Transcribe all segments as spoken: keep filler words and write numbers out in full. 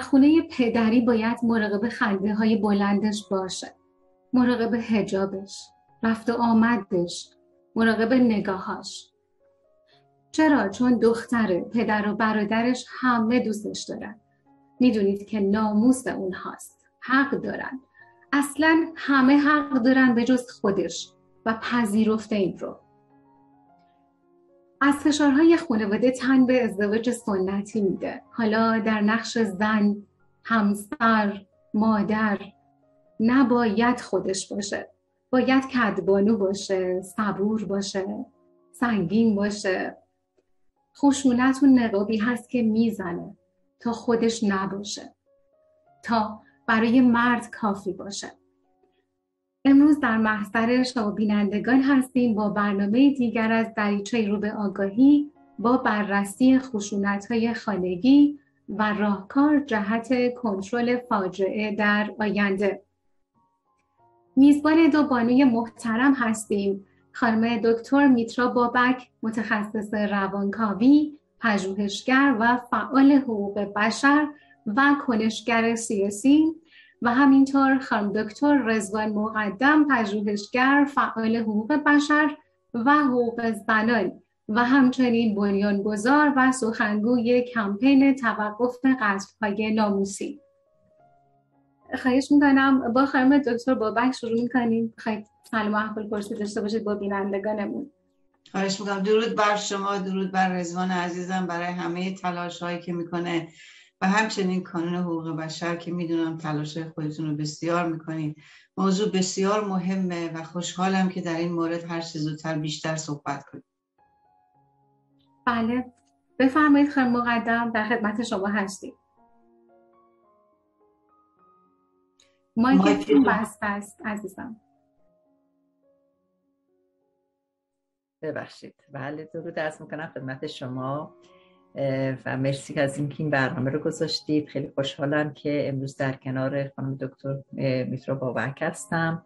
خونه پدری باید مراقب خنده های بلندش باشه، مراقب حجابش، رفت و آمدش، مراقب نگاهاش. چرا؟ چون دختره، پدر و برادرش همه دوستش دارن. میدونید که ناموس اون هاست، حق دارن. اصلا همه حق دارن به جز خودش و پذیرفته این رو. از فشارهای خانواده تن به ازدواج سنتی میده. حالا در نقش زن، همسر، مادر نباید خودش باشه. باید کدبانو باشه، صبور باشه، سنگین باشه. خشونت اون نقابی هست که میزنه تا خودش نباشه، تا برای مرد کافی باشه. امروز در محضر شما بینندگان هستیم با برنامه دیگر از دریچه رو به آگاهی، با بررسی خشونت‌های خانگی و راهکار جهت کنترل فاجعه در آینده. میزبان دو بانوی محترم هستیم، خانم دکتر میترا بابک، متخصص روانکاوی، پژوهشگر و فعال حقوق بشر و کنشگر سیاسی، و همینطور خانم دکتر رضوان مقدم، پژوهشگر، فعال حقوق بشر و حقوق زنان و همچنین بنیانگذار و سخنگوی کمپین توقف قتل‌های ناموسی. خواهش میکنم با خانم دکتر بابک شروع میکنیم. خیلی سلام و احوالپرسی داشته باشید با بینندگانمون. خواهش میکنم. درود بر شما، درود بر رضوان عزیزم برای همه تلاش هایی که میکنه و همچنین کانون حقوق بشر که میدونم تلاش خودتون رو بسیار میکنید. موضوع بسیار مهمه و خوشحالم که در این مورد هر چه زودتر بیشتر صحبت کنیم. بله، بفرمایید خانم مقدم، در خدمت شما هستیم. مایکتون بسته است عزیزم. ببخشید. بله، درود عرض میکنم خدمت شما و مرسی که از اینکه این برنامه رو گذاشتید. خیلی خوشحالم که امروز در کنار خانم دکتر میترا بابک هستم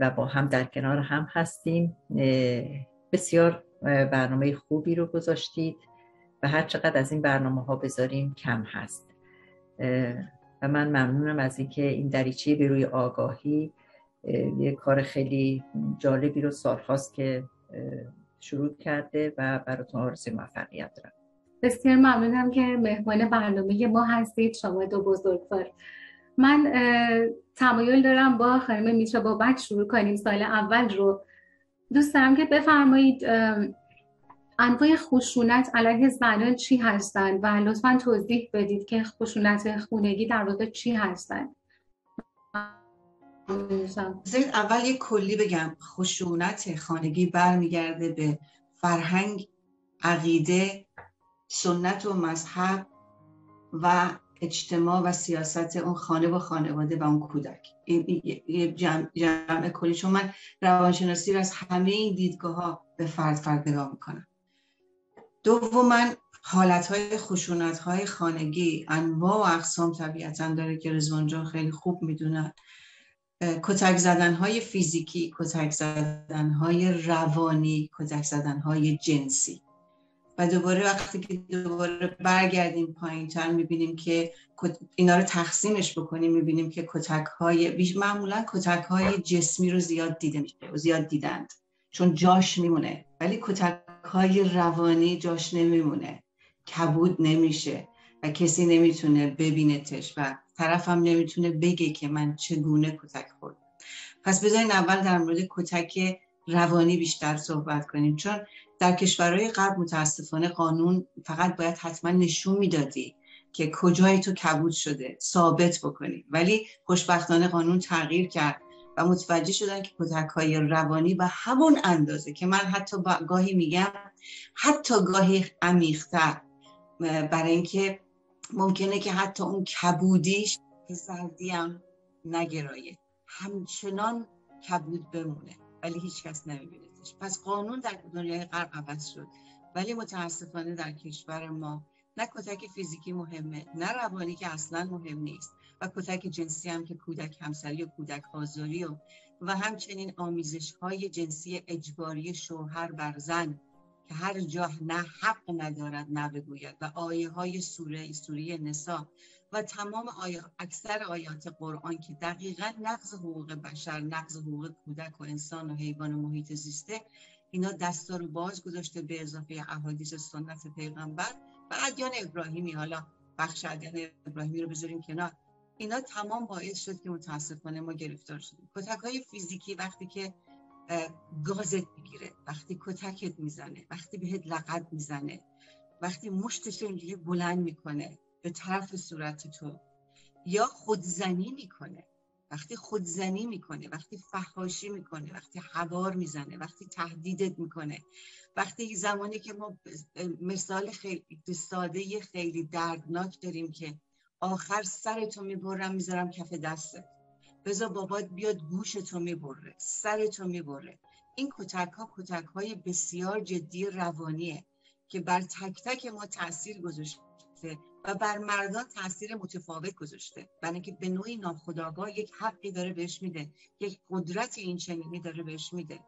و با هم در کنار هم هستیم. بسیار برنامه خوبی رو گذاشتید و هر چقدر از این برنامه ها بذاریم کم هست و من ممنونم از اینکه این دریچه به روی آگاهی یه کار خیلی جالبی رو سالهاست که شروع کرده و براتون آرزوی موفقیت دارم. بسیار ممنونم که مهمان برنامه ما هستید شما دو بزرگوار. من تمایل دارم با خانم میترا بابک شروع کنیم. سال اول رو دوست دارم که بفرمایید انواع خشونت علیه زنان چی هستند و لطفاً توضیح بدید که خشونت خانگی در واقع چی هستند. بذارید اول یک کلی بگم. خشونت خانگی برمیگرده به فرهنگ، عقیده، سنت و مذهب و اجتماع و سیاست اون خانه و خانواده و اون کودک. این یه جمع, جمع کلی، چون من روانشناسی رو از همه این دیدگاه ها به فرد فرد نگاه میکنم. دوما حالتهای خشونتهای خانگی انواع و اقسام طبیعتا داره که رضوان جان خیلی خوب میدونن. کتک زدنهای فیزیکی، کتک زدنهای روانی، کتک زدنهای جنسی. و دوباره وقتی که دوباره برگردیم پایین‌تر می‌بینیم که اینا رو تقسیمش بکنیم، می‌بینیم که کتک‌های بیش معمولاً کتک‌های جسمی رو زیاد دیده میشه و زیاد دیدند چون جاش میمونه، ولی کتک‌های روانی جاش نمیمونه، کبود نمیشه و کسی نمیتونه ببینتش و طرف هم نمیتونه بگه که من چگونه کتک خوردم. پس بذارین اول در مورد کتک روانی بیشتر صحبت کنیم، چون در کشورهای غرب متاسفانه قانون فقط باید حتما نشون میدادی که کجای تو کبود شده ثابت بکنی، ولی خوشبختانه قانون تغییر کرد و متوجه شدن که کتک‌های روانی و همون اندازه که من حتی گاهی میگم حتی گاهی عمیق‌تر، برای اینکه ممکنه که حتی اون کبودیش که زردی هم نگرایه، همچنان کبود بمونه ولی هیچ کس نمیبیندش. پس قانون در دنیای غرب عوض شد، ولی متاسفانه در کشور ما نه کتک فیزیکی مهمه، نه روانی که اصلا مهم نیست، و کتک جنسی هم که کودک همسری و کودک آزاری و, و همچنین آمیزش های جنسی اجباری شوهر بر زن که هر جا نه حق ندارد نه بگوید، و آیه های سوره سوره نساء و تمام آی... اکثر آیات قرآن که دقیقاً نقض حقوق بشر، نقض حقوق کودک و انسان و حیوان و محیط زیسته، اینا دستا رو باز گذاشته به اضافه احادیث سنت پیغمبر و ادیان ابراهیمی. حالا بخش ادیان ابراهیمی رو بذاریم کنار، اینا تمام باعث شد که متاسفانه ما گرفتار شدیم. کتک‌های فیزیکی، وقتی که گازت میگیره، وقتی کتکت میزنه، وقتی بهت لگد میزنه، وقتی مشتش اینجوری بلند میکنه به طرف صورت تو، یا خودزنی میکنه، وقتی خودزنی میکنه، وقتی فحاشی میکنه، وقتی حوار میزنه، وقتی تهدیدت میکنه، وقتی زمانی که ما مثال خیلی ساده خیلی دردناک داریم که آخر سرتو میبرم میذارم کف دستت، بذار بابات بیاد گوشتو میبره، سرتو میبره. این کتک ها کتک های بسیار جدی روانیه که بر تک تک ما تأثیر گذاشته و بر مردان تأثیر متفاوت گذاشته، برای اینکه به نوعی ناخودآگاه یک حقی داره بهش میده، یک قدرت این چنینی داره بهش میده.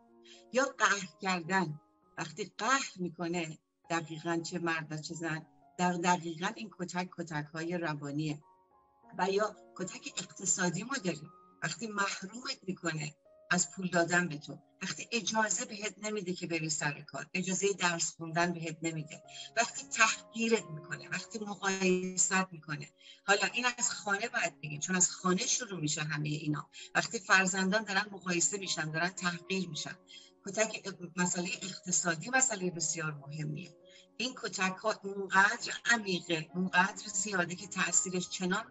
یا قهر کردن، وقتی قهر میکنه دقیقاً چه مرد و چه زن، در دقیقاً این کتک کتک های روانیه. و یا کتک اقتصادی ما داریم، وقتی محرومت میکنه از پول دادن به تو، وقتی اجازه بهت نمیده که بری سر کار، اجازه درس خوندن بهت نمیده، وقتی تحقیرت میکنه، وقتی مقایست میکنه. حالا این از خانه باید بگیم، چون از خانه شروع میشه همه اینا. وقتی فرزندان دارن مقایسه میشن، دارن تحقیر میشن، کتک مسئله اقتصادی مسئله بسیار مهمیه. این کتک ها اونقدر عمیقه، اونقدر زیاده که تأثیرش چنان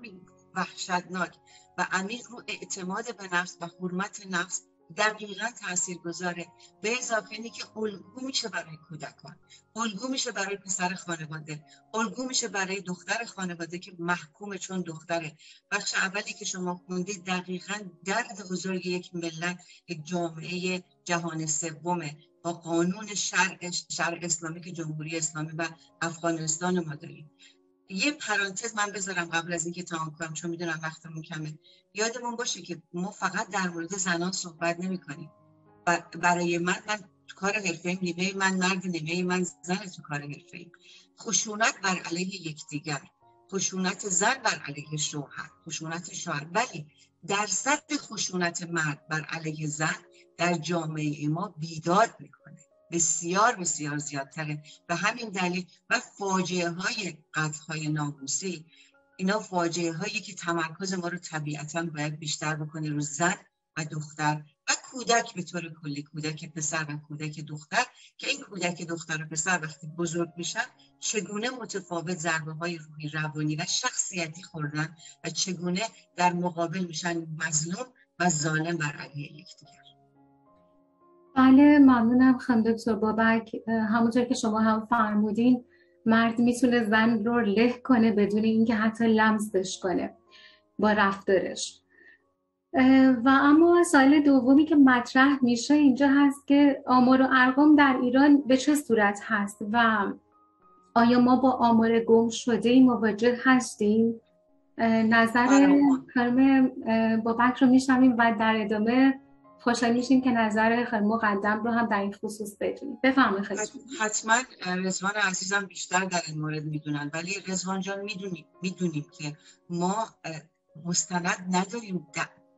وحشتناک و عمیق رو اعتماد به نفس و حرمت نفس دقیقا تأثیر گذاره. به اضافه اینی که الگو میشه برای کودکان، الگو میشه برای پسر خانواده، الگو میشه برای دختر خانواده که محکومه چون دختره. بخش اولی که شما خوندید دقیقا درد بزرگ یک ملت، یک جامعه جهان سومه با قانون شرع شرع اسلامی که جمهوری اسلامی و افغانستان ما داریم. یه پرانتز من بذارم قبل از اینکه تمام کنم، چون میدونم وقتمون کمه. یادمون باشه که ما فقط در مورد زنان صحبت نمی کنیم. برای من من کار حرفه‌ای، نیمه من مرد، نیمه من زن تو کار حرفه‌ای. خشونت بر علیه یکدیگر، خشونت زن بر علیه شوهر، خشونت شوهر، ولی درصد خشونت مرد بر علیه زن در جامعه ما بیداد میکنه، بسیار بسیار زیادتره. به همین دلیل و فاجعه های قتل های ناموسی، اینا فاجعه هایی که تمرکز ما رو طبیعتاً باید بیشتر بکنه رو زن و دختر و کودک به طور کلی، کودک پسر و کودک دختر، که این کودک دختر و پسر وقتی بزرگ میشن چگونه متفاوت ضربه های روحی، روانی و شخصیتی خوردن و چگونه در مقابل میشن مظلوم و ظالم بر علیه یکدیگر. بله، ممنونم خانم دکتر بابک. همونطور که شما هم فرمودین، مرد میتونه زن رو له کنه بدون اینکه حتی لمسش کنه با رفتارش. و اما سوال دومی که مطرح میشه اینجا هست که آمار و ارقام در ایران به چه صورت هست و آیا ما با آمار گم شده مواجه هستیم؟ نظر خانم بابک رو میشنویم و در ادامه خوشحال میشیم که نظر خیلی مقدم رو هم در این خصوص بدونید. بفرمایید. حتما رضوان عزیزم بیشتر در این مورد میدونن، ولی رضوان جان میدونیم میدونیم که ما مستند نداریم،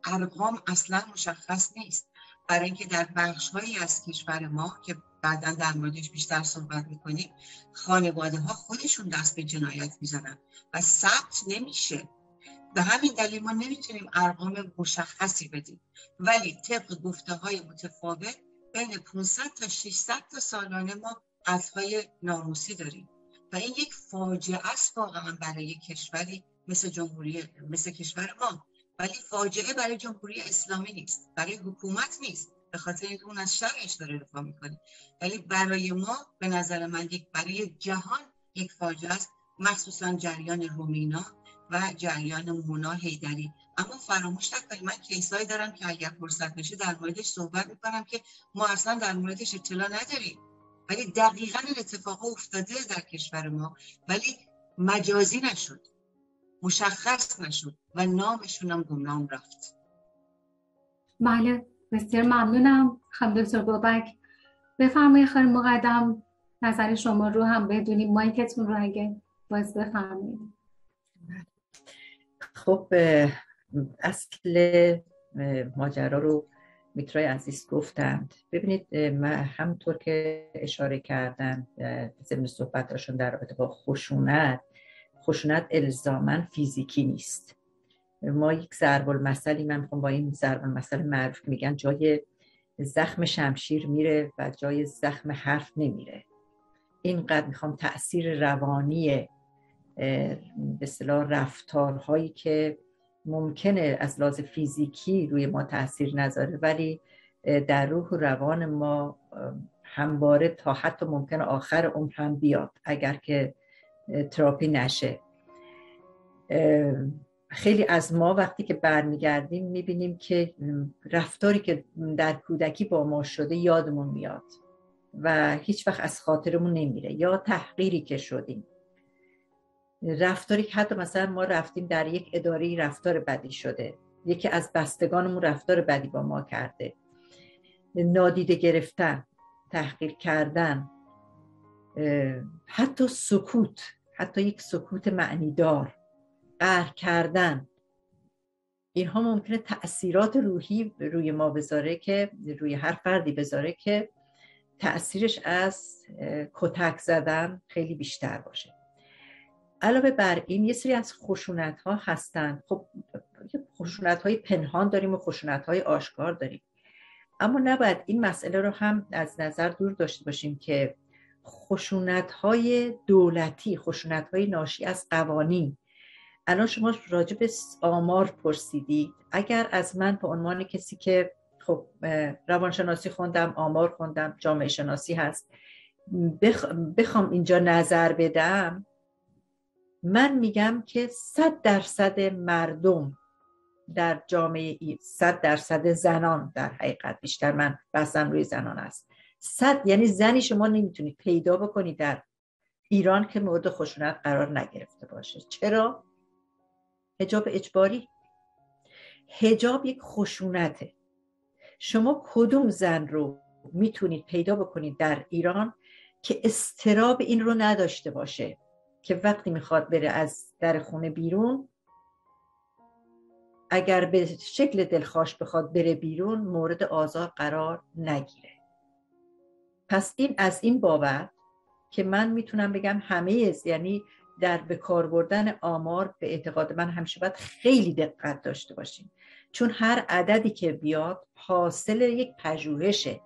ارقام اصلا مشخص نیست، برای اینکه در بخش‌هایی از کشور ما که بعداً در موردش بیشتر صحبت میکنیم، خانواده‌ها خودشون دست به جنایت میزنن و ثبت نمیشه. به همین دلیل ما نمیتونیم ارقام مشخصی بدیم، ولی طبق گفته‌های متفاوت بین پانصد تا ششصد تا سالانه ما قتل‌های ناموسی داریم و این یک فاجعه است واقعا برای کشوری مثل جمهوری مثل کشور ما. ولی فاجعه برای جمهوری اسلامی نیست، برای حکومت نیست، به خاطر اینکه اون از شرعش داره دفاع میکنه، ولی برای ما به نظر من یک برای جهان یک فاجعه است، مخصوصا جریان رومینا و جریان مونا حیدری. اما فراموش نکنید من کیسایی دارم که اگر فرصت بشه در موردش صحبت میکنم که ما اصلا در موردش اطلاع نداریم، ولی دقیقاً این اتفاق افتاده در کشور ما، ولی مجازی نشد، مشخص نشد و نامشون هم گمنام رفت. بله، بسیار ممنونم خانم دکتر بابک. بفرمایید خانم مقدم، نظر شما رو هم بدونیم. مایکتون رو اگه باز بفرمایید. خب اصل ماجرا رو میترای عزیز گفتند. ببینید من همونطور که اشاره کردم ضمن صحبتاشون در رابطه با خشونت، خشونت الزاماً فیزیکی نیست. ما یک ضرب المثلی، من میخوام با این ضرب المثل معروف که میگن جای زخم شمشیر میره و جای زخم حرف نمیره، اینقدر میخوام تأثیر روانی به اصطلاح رفتارهایی که ممکنه از لحاظ فیزیکی روی ما تأثیر نذاره ولی در روح و روان ما همواره تا حتی ممکنه آخر عمر هم بیاد اگر که تراپی نشه. خیلی از ما وقتی که برمیگردیم میبینیم که رفتاری که در کودکی با ما شده یادمون میاد و هیچ وقت از خاطرمون نمیره، یا تحقیری که شدیم، رفتاری که حتی مثلا ما رفتیم در یک اداره رفتار بدی شده، یکی از بستگانمون رفتار بدی با ما کرده، نادیده گرفتن، تحقیر کردن، حتی سکوت، حتی یک سکوت معنیدار، قهر کردن، اینها ممکنه تأثیرات روحی روی ما بذاره که روی هر فردی بذاره که تأثیرش از کتک زدن خیلی بیشتر باشه. علاوه بر این یه سری از خشونت ها هستن. خب خشونت های پنهان داریم و خشونت های آشکار داریم، اما نباید این مسئله رو هم از نظر دور داشته باشیم که خشونت های دولتی، خشونت های ناشی از قوانین. الان شما راجع به آمار پرسیدید، اگر از من به عنوان کسی که خب روانشناسی خوندم، آمار خوندم، جامعه شناسی هست، بخ... بخوام اینجا نظر بدم، من میگم که صد درصد مردم در جامعه، صد درصد زنان، در حقیقت بیشتر من بحثم روی زنان است، صد یعنی زنی شما نمیتونید پیدا بکنید در ایران که مورد خشونت قرار نگرفته باشه. چرا؟ حجاب اجباری، حجاب یک خشونته. شما کدوم زن رو میتونید پیدا بکنید در ایران که استراب این رو نداشته باشه که وقتی میخواد بره از در خونه بیرون، اگر به شکل دلخواش بخواد بره بیرون، مورد آزار قرار نگیره؟ پس این از این بابت که من میتونم بگم همه، یعنی در بکار بردن آمار به اعتقاد من همیشه باید خیلی دقت داشته باشیم، چون هر عددی که بیاد حاصل یک پژوهشه.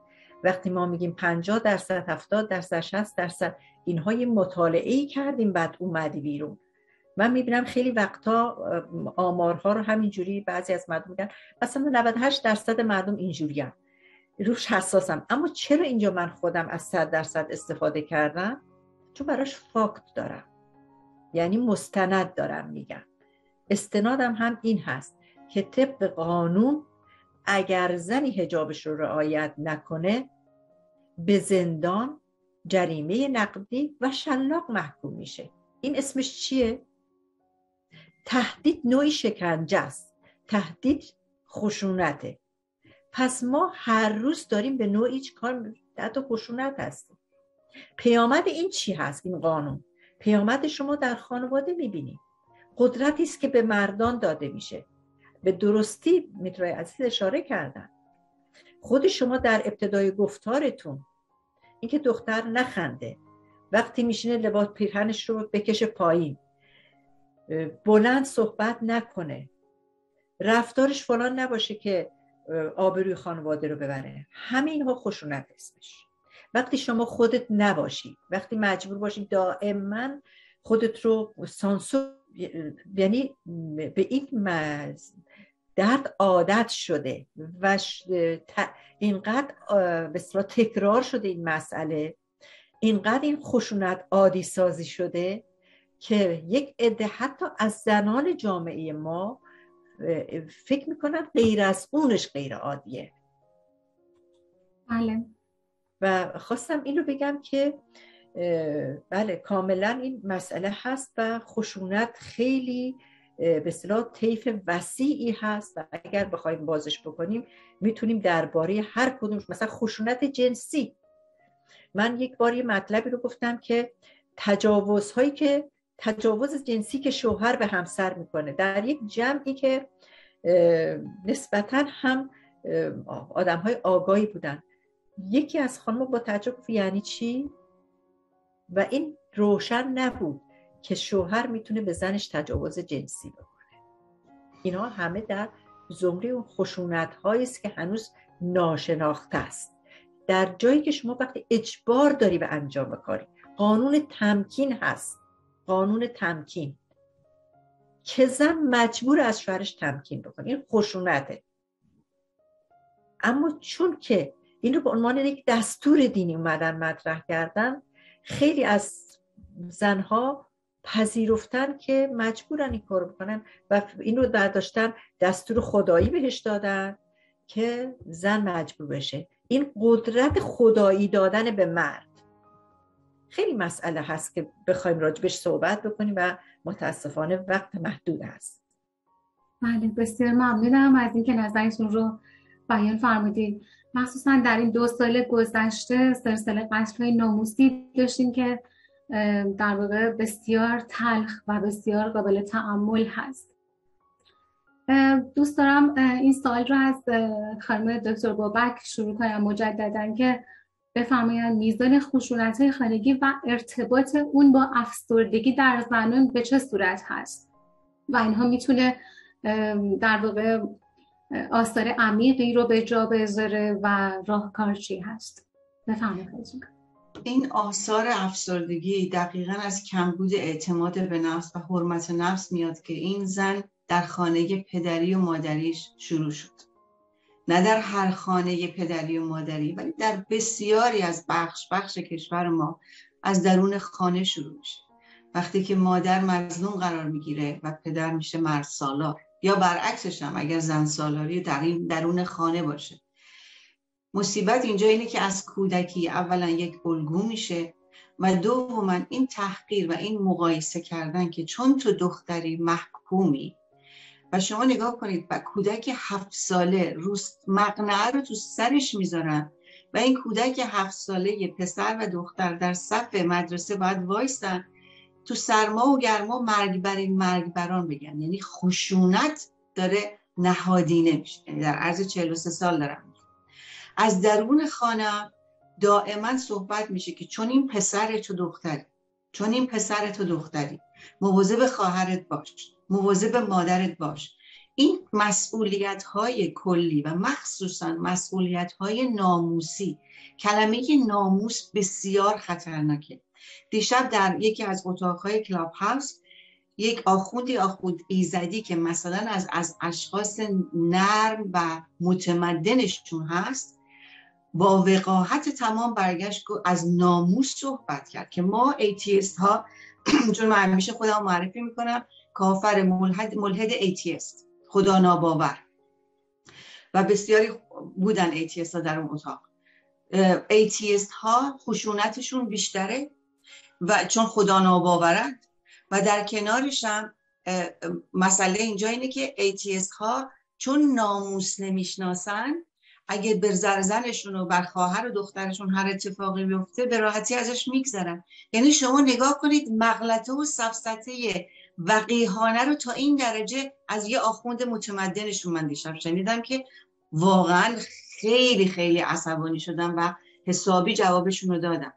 وقتی ما میگیم پنجاه درصد، هفتاد درصد، شصت درصد، اینها یه مطالعه‌ای کردیم بعد اومدی بیرون. من میبینم خیلی وقتا آمارها رو همینجوری بعضی از مردم میگن مثلا نود و هشت درصد مردم اینجوری هم روش حساسم، اما چرا اینجا من خودم از صد درصد استفاده کردم؟ چون براش فاکت دارم، یعنی مستند دارم میگم. استنادم هم این هست که طبق قانون اگر زنی حجابش رو رعایت نکنه به زندان، جریمه نقدی و شلاق محکوم میشه. این اسمش چیه؟ تهدید، نوعی شکنجه است، تهدید خشونته. پس ما هر روز داریم به نوعی کار حتی خشونت هستیم. پیامد این چی هست؟ این قانون پیامد شما در خانواده میبینید، قدرتی است که به مردان داده میشه. به درستی میترای عزیز اشاره کردن، خود شما در ابتدای گفتارتون، اینکه دختر نخنده، وقتی میشینه لباس پیرهنش رو بکشه پایین، بلند صحبت نکنه، رفتارش فلان نباشه که آبروی خانواده رو ببره، همه اینها خشونت اسمش. وقتی شما خودت نباشی، وقتی مجبور باشی دائما خودت رو سانسور، یعنی به این مرز درد عادت شده و اینقدر به اصطلاح تکرار شده این مسئله، اینقدر این خشونت عادی سازی شده که یک عده حتی از زنان جامعه ما فکر میکنن غیر از اونش غیر عادیه. بله. و خواستم این رو بگم که بله کاملا این مسئله هست و خشونت خیلی به اصطلاح طیف وسیعی هست و اگر بخوایم بازش بکنیم میتونیم درباره هر کدومش، مثلا خشونت جنسی، من یک بار یه مطلبی رو گفتم که تجاوزهایی که تجاوز جنسی که شوهر به همسر میکنه در یک جمعی که نسبتاً هم آدم‌های آگاهی بودن. یکی از خانم‌ها با تعجب گفت یعنی چی؟ و این روشن نبود که شوهر میتونه به زنش تجاوز جنسی بکنه. اینا همه در زمره اون خشونت‌هایی است که هنوز ناشناخته است. در جایی که شما وقتی اجبار داری به انجام کاری، قانون تمکین هست. قانون تمکین که زن مجبور از شوهرش تمکین بکنه، این خشونته. اما چون که این رو به عنوان یک دستور دینی اومدن مطرح کردن، خیلی از زنها پذیرفتن که مجبورن این کار بکنن و این رو برداشتن دستور خدایی بهش دادن که زن مجبور بشه. این قدرت خدایی دادن به مرد خیلی مسئله هست که بخوایم راجبش صحبت بکنیم و متاسفانه وقت محدود هست. بله، بسیار ممنونم از این که نظرتون رو بیان فرمودید. مخصوصا در این دو سال گذشته سلسله قتل‌های ناموسی داشتیم که در واقع بسیار تلخ و بسیار قابل تأمل هست. دوست دارم این سوال رو از خانم دکتر بابک شروع کنم مجدداً که بفرمایند میزان خشونت‌های خانگی و ارتباط اون با افسردگی در زنان به چه صورت هست و اینها میتونه در واقع آثار عمیقی رو به جا بذاره و راهکار چی هست؟ بفرمایید. این آثار افسردگی دقیقاً از کمبود اعتماد به نفس و حرمت نفس میاد که این زن در خانه پدری و مادریش شروع شد. نه در هر خانه پدری و مادری، ولی در بسیاری از بخش بخش کشور ما از درون خانه شروع میشه. وقتی که مادر مظلوم قرار میگیره و پدر میشه مرد سالار، یا برعکسش هم اگر زن سالاری در این درون خانه باشه. مصیبت اینجا اینه که از کودکی اولا یک الگو میشه و دوما این تحقیر و این مقایسه کردن که چون تو دختری محکومی. و شما نگاه کنید و کودک هفت ساله روست مقنعه رو تو سرش میذارن و این کودک هفت ساله یه پسر و دختر در صف مدرسه باید وایستن تو سرما و گرما مرگ بر این مرگ بران بگن. یعنی خشونت داره نهادینه میشه، یعنی در عرض چهل و سه سال دارم. از درون خانه دائما صحبت میشه که چون این پسر تو دختری، چون این پسر تو دختری، مواظب خواهرت باش، مواظب مادرت باش. این مسئولیت‌های کلی و مخصوصاً مسئولیت‌های ناموسی، کلمه ناموس بسیار خطرناکه. دیشب در یکی از اتاق‌های کلاب هاوس یک آخوندی آخوند ایزدی که مثلا از از اشخاص نرم و متمدنشون هست با وقاحت تمام برگشت از ناموس صحبت کرد که ما ایتیست ها، چون من همیشه خودم معرفی میکنم کافر ملحد، ملحد ایتیست، خدا ناباور، و بسیاری بودن ایتیست ها در اون اتاق. ایتیست ها خشونتشون بیشتره و چون خدا ناباورند و در کنارش هم مسئله اینجا اینه که ایتیست ها چون ناموس نمیشناسن، اگه بر زرزنشون و بر خواهر و دخترشون هر اتفاقی بیفته به راحتی ازش میگذرن. یعنی شما نگاه کنید مغلطه و سفسطه وقیحانه رو تا این درجه از یه آخوند متمدنشون من دیشب شنیدم که واقعا خیلی خیلی عصبانی شدم و حسابی جوابشون رو دادم.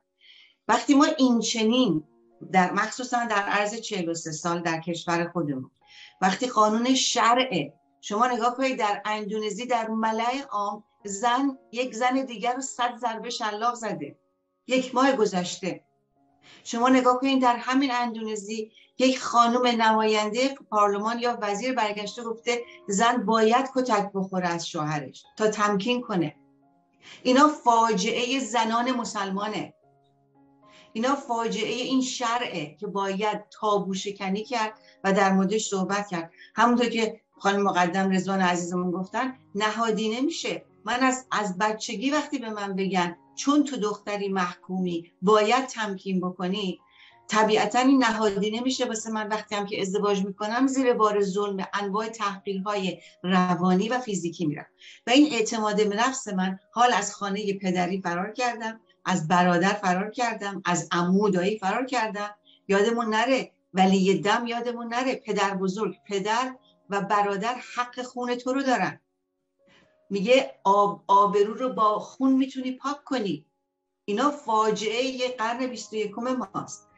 وقتی ما این چنین در مخصوصا در عرض چهل و سه سال در کشور خودمون، وقتی قانون شرعه شما نگاه کنید در اندونزی در ملأ عام زن یک زن دیگر رو صد ضربه شلاق زده یک ماه گذشته. شما نگاه کنید در همین اندونزی یک خانم نماینده پارلمان یا وزیر برگشته گفته زن باید کتک بخوره از شوهرش تا تمکین کنه. اینا فاجعه زنان مسلمانه، اینا فاجعه این شرعه که باید تابو شکنی کرد و در موردش صحبت کرد. همونطور که خانم مقدم رضوان عزیزمون گفتن نهادینه میشه. من از از بچگی وقتی به من بگن چون تو دختری محکومی باید تمکین بکنی، طبیعتاً این نهادینه میشه واسه من. وقتی هم که ازدواج میکنم زیر بار ظلم انواع تحقیرهای روانی و فیزیکی میرم و این اعتماد به نفس من حال از خانه پدری فرار کردم، از برادر فرار کردم، از عمو دایی فرار کردم. یادمون نره ولی یه دم یادمون نره پدر بزرگ، پدر و برادر حق خون تو رو دارن. میگه آب آبرو رو با خون میتونی پاک کنی. اینا فاجعه یه قرن بیست و یکم ماست.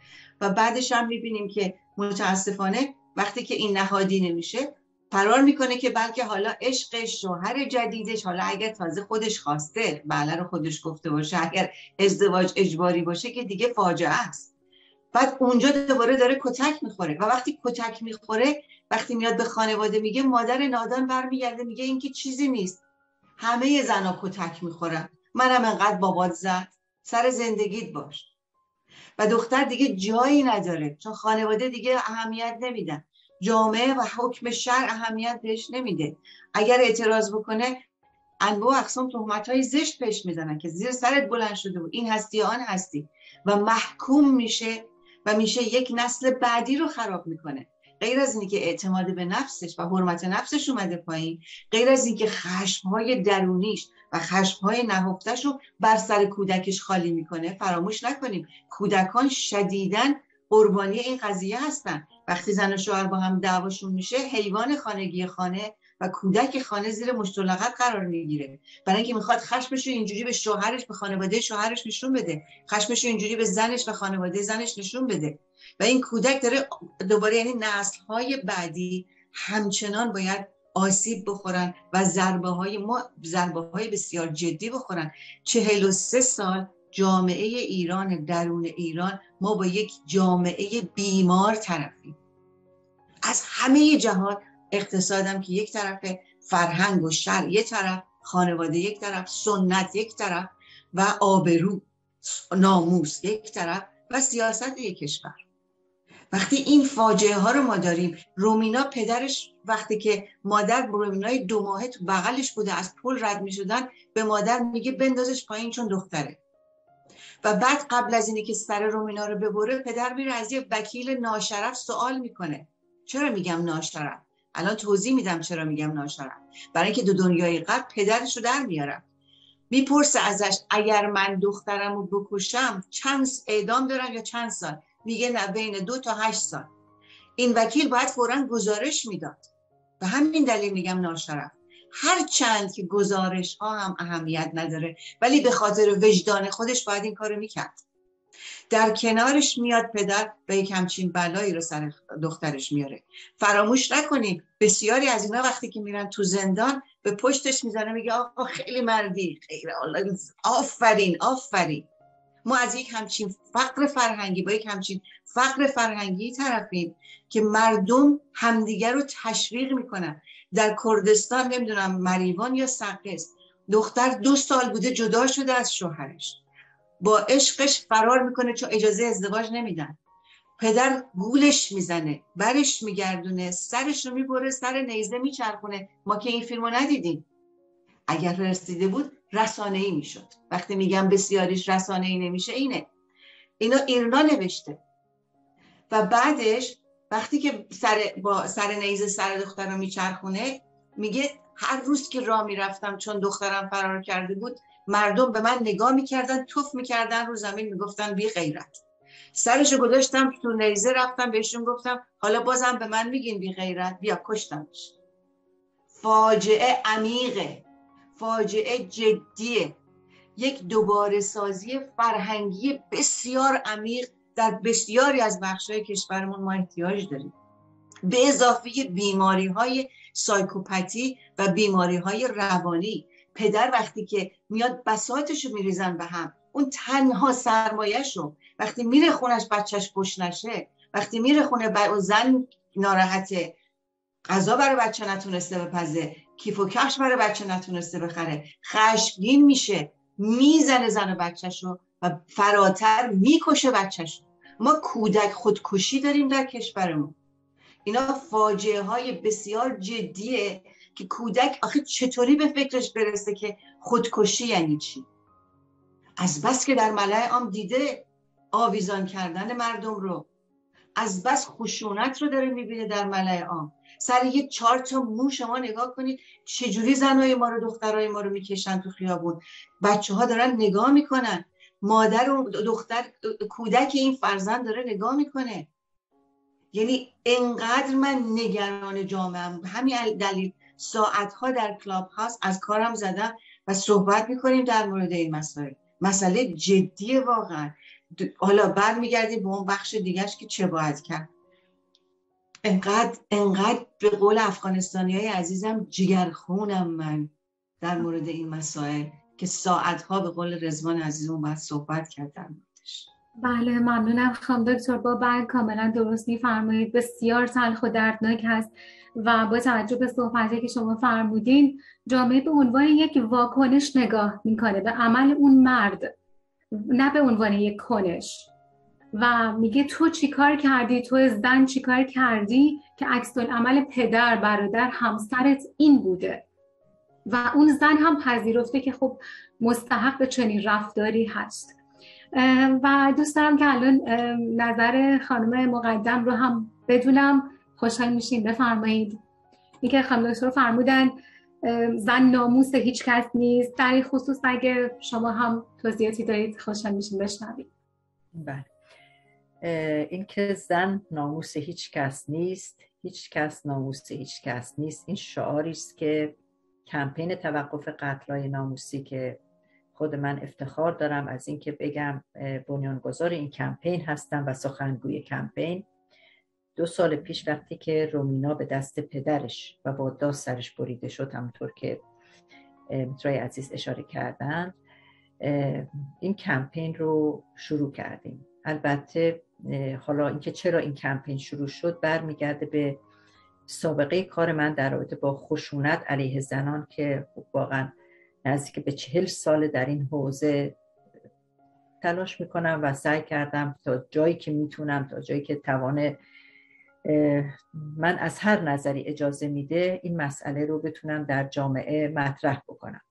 و بعدش هم میبینیم که متاسفانه وقتی که این نهادی نمیشه قرار میکنه که بلکه حالا عشق شوهر جدیدش، حالا اگر تازه خودش خواسته، بله رو خودش گفته باشه، اگر ازدواج اجباری باشه که دیگه فاجعه است. بعد اونجا دوباره داره کتک میخوره و وقتی کتک میخوره، وقتی میاد به خانواده میگه مادر نادان برمیگرده میگه این که چیزی نیست، همه زنا کتک میخورن، منم انقدر بابات زد، سر زندگیت باش. و دختر دیگه جایی نداره چون خانواده دیگه اهمیت نمیدن، جامعه و حکم شرع اهمیت بهش نمیده. اگر اعتراض بکنه انواع اقسام تهمت‌های زشت پیش میزنن که زیر سرت بلند شده بود، این هستی آن هستی، و محکوم میشه و میشه یک نسل بعدی رو خراب میکنه. غیر از اینکه اعتماد به نفسش و حرمت نفسش اومده پایین، غیر از اینکه خشم‌های درونیش و خشم‌های نهفته‌ش رو بر سر کودکش خالی میکنه. فراموش نکنیم کودکان شدیداً قربانی این قضیه هستن. وقتی زن و شوهر با هم دعواشون میشه، حیوان خانگی خانه و کودک خانه زیر مشت و لغت قرار میگیره، برای اینکه میخواد خشمش رو اینجوری به شوهرش، به خانواده شوهرش نشون بده، خشمش رو اینجوری به زنش و خانواده زنش نشون بده. و این کودک داره دوباره، یعنی نسل‌های بعدی همچنان باید آسیب بخورن و ضربه‌های ما ضربه‌های بسیار جدی بخورن. چهل و سه سال جامعه ایران، درون ایران ما با یک جامعه بیمار طرفیم. از همه جهان، اقتصادم که یک طرفه، فرهنگ و شرع یک طرف، خانواده یک طرف، سنت یک طرف و آبرو ناموس یک طرف و سیاست یک کشور. وقتی این فاجعه ها رو ما داریم، رومینا پدرش وقتی که مادر رومینای دو ماهه تو بغلش بوده از پل رد می شدن، به مادر میگه بندازش پایین چون دختره. و بعد قبل از اینکه سر رومینا رو ببره، پدر میره از یه وکیل ناشرف سوال میکنه. چرا میگم ناشرف؟ الان توضیح میدم چرا میگم ناشرف. برای اینکه دو دنیای قبل پدرش رو در میارم. میپرسه ازش اگر من دخترم رو بکشم چند اعدام دارم یا چند سال؟ میگه نه، بین دو تا هشت سال. این وکیل باید فوراً گزارش میداد. به همین دلیل میگم ناشرف. هر چند که گزارش ها هم اهمیت نداره، ولی به خاطر وجدان خودش باید این کارو میکرد. در کنارش میاد پدر و یک همچین بلایی رو سر دخترش میاره. فراموش نکنیم بسیاری از اینا وقتی که میرن تو زندان به پشتش میزنه میگه آقا خیلی مردی، خیلی آفرین آفرین. ما از یک همچین فقر فرهنگی، با یک همچین فقر فرهنگی طرفیم که مردم همدیگر رو تشویق میکنن. در کردستان نمیدونم مریوان یا سقز، دختر دو سال بوده جدا شده از شوهرش، با عشقش فرار میکنه چون اجازه ازدواج نمیدن. پدر گولش میزنه، برش میگردونه، سرش رو میبره، سر نیزه میچرخونه. ما که این فیلمو ندیدیم، اگر رسیده بود رسانه‌ای میشد. وقتی میگم بسیاریش رسانه‌ای نمیشه اینه، اینا ایرنا نوشته. و بعدش وقتی که سر با سر نیزه سر دخترم میچرخونه، میگه هر روز که راه میرفتم چون دخترم فرار کرده بود، مردم به من نگاه میکردن، توف میکردن رو زمین، میگفتن بی غیرت. سرشو گذاشتم تو نیزه، رفتم بهشون گفتم حالا بازم به من میگین بی غیرت، بیا کشتمش. فاجعه عمیقه، فاجعه جدیه، یک دوباره سازی فرهنگی بسیار عمیق در بسیاری از بخش‌های کشورمون ما احتیاج داریم، به اضافه بیماری‌های سایکوپاتی و بیماری‌های روانی. پدر وقتی که میاد بساطشو میریزن به هم، اون تنها سرمایه‌شو، وقتی میره خونش بچهش گوش نشه، وقتی میره خونه با زن ناراحته، غذا برای بچه نتونسته بپزه، کیف و کفش برای بچه نتونسته بخره، خشمگین میشه، میزنه زن و بچه‌شو و فراتر میکشه بچه‌شو. ما کودک خودکشی داریم در کشورمون. اینا فاجعه های بسیار جدیه که کودک آخه چطوری به فکرش برسه که خودکشی یعنی چی؟ از بس که در ملأ عام دیده آویزان کردن مردم رو، از بس خشونت رو داره میبینه در ملأ عام. سر یه چهار تا مو شما نگاه کنید چجوری زنای ما رو، دخترای ما رو میکشن تو خیابون. بچه ها دارن نگاه میکنن، مادر و دختر، کودک این فرزند داره نگاه میکنه. یعنی انقدر من نگران جامعه‌ام. همین دلیل ساعتها در کلاب هاست از کارم زدم و صحبت میکنیم در مورد این مسائل. مسئله جدیه واقعا. حالا بعد میگردیم به اون بخش دیگهش که چه باید کرد. انقدر انقدر به قول افغانستانی‌های عزیزم جگرخونم من در مورد این مسائل که ساعتها به قول رضوان عزیزم باید صحبت کردم. بله ممنونم خانم دکتر بابک، کاملا درست میفرمایید، بسیار تلخ و دردناک هست و با توجه به صحبتی که شما فرمودین جامعه به عنوان یک واکنش نگاه میکنه به عمل اون مرد، نه به عنوان یک کنش، و میگه تو چیکار کردی، تو زن چیکار کردی که عکس العمل پدر، برادر، همسرت این بوده و اون زن هم پذیرفته که خب مستحق به چنین رفتاری هست. و دوست دارم که الان نظر خانم مقدم رو هم بدونم، خوشحال میشین، بفرمایید. این که خانم دکتر فرمودن زن ناموس هیچ کس نیست، در این خصوص اگه شما هم توضیحاتی دارید خوشحال میشین بشنوید. بله، این که زن ناموس هیچ کس نیست، هیچ کس ناموس هیچ کس نیست، این شعاری است که کمپین توقف قتل‌های ناموسی که خود من افتخار دارم از این که بگم بنیانگذار این کمپین هستم و سخنگوی کمپین، دو سال پیش وقتی که رومینا به دست پدرش و با داس سرش بریده شد، همونطور که میترای عزیز اشاره کردن، این کمپین رو شروع کردیم. البته حالا اینکه چرا این کمپین شروع شد برمیگرده به سابقه کار من در رابطه با خشونت علیه زنان که واقعا نزدیک به چهل سال در این حوزه تلاش میکنم و سعی کردم تا جایی که میتونم، تا جایی که توان من از هر نظری اجازه میده این مسئله رو بتونم در جامعه مطرح بکنم.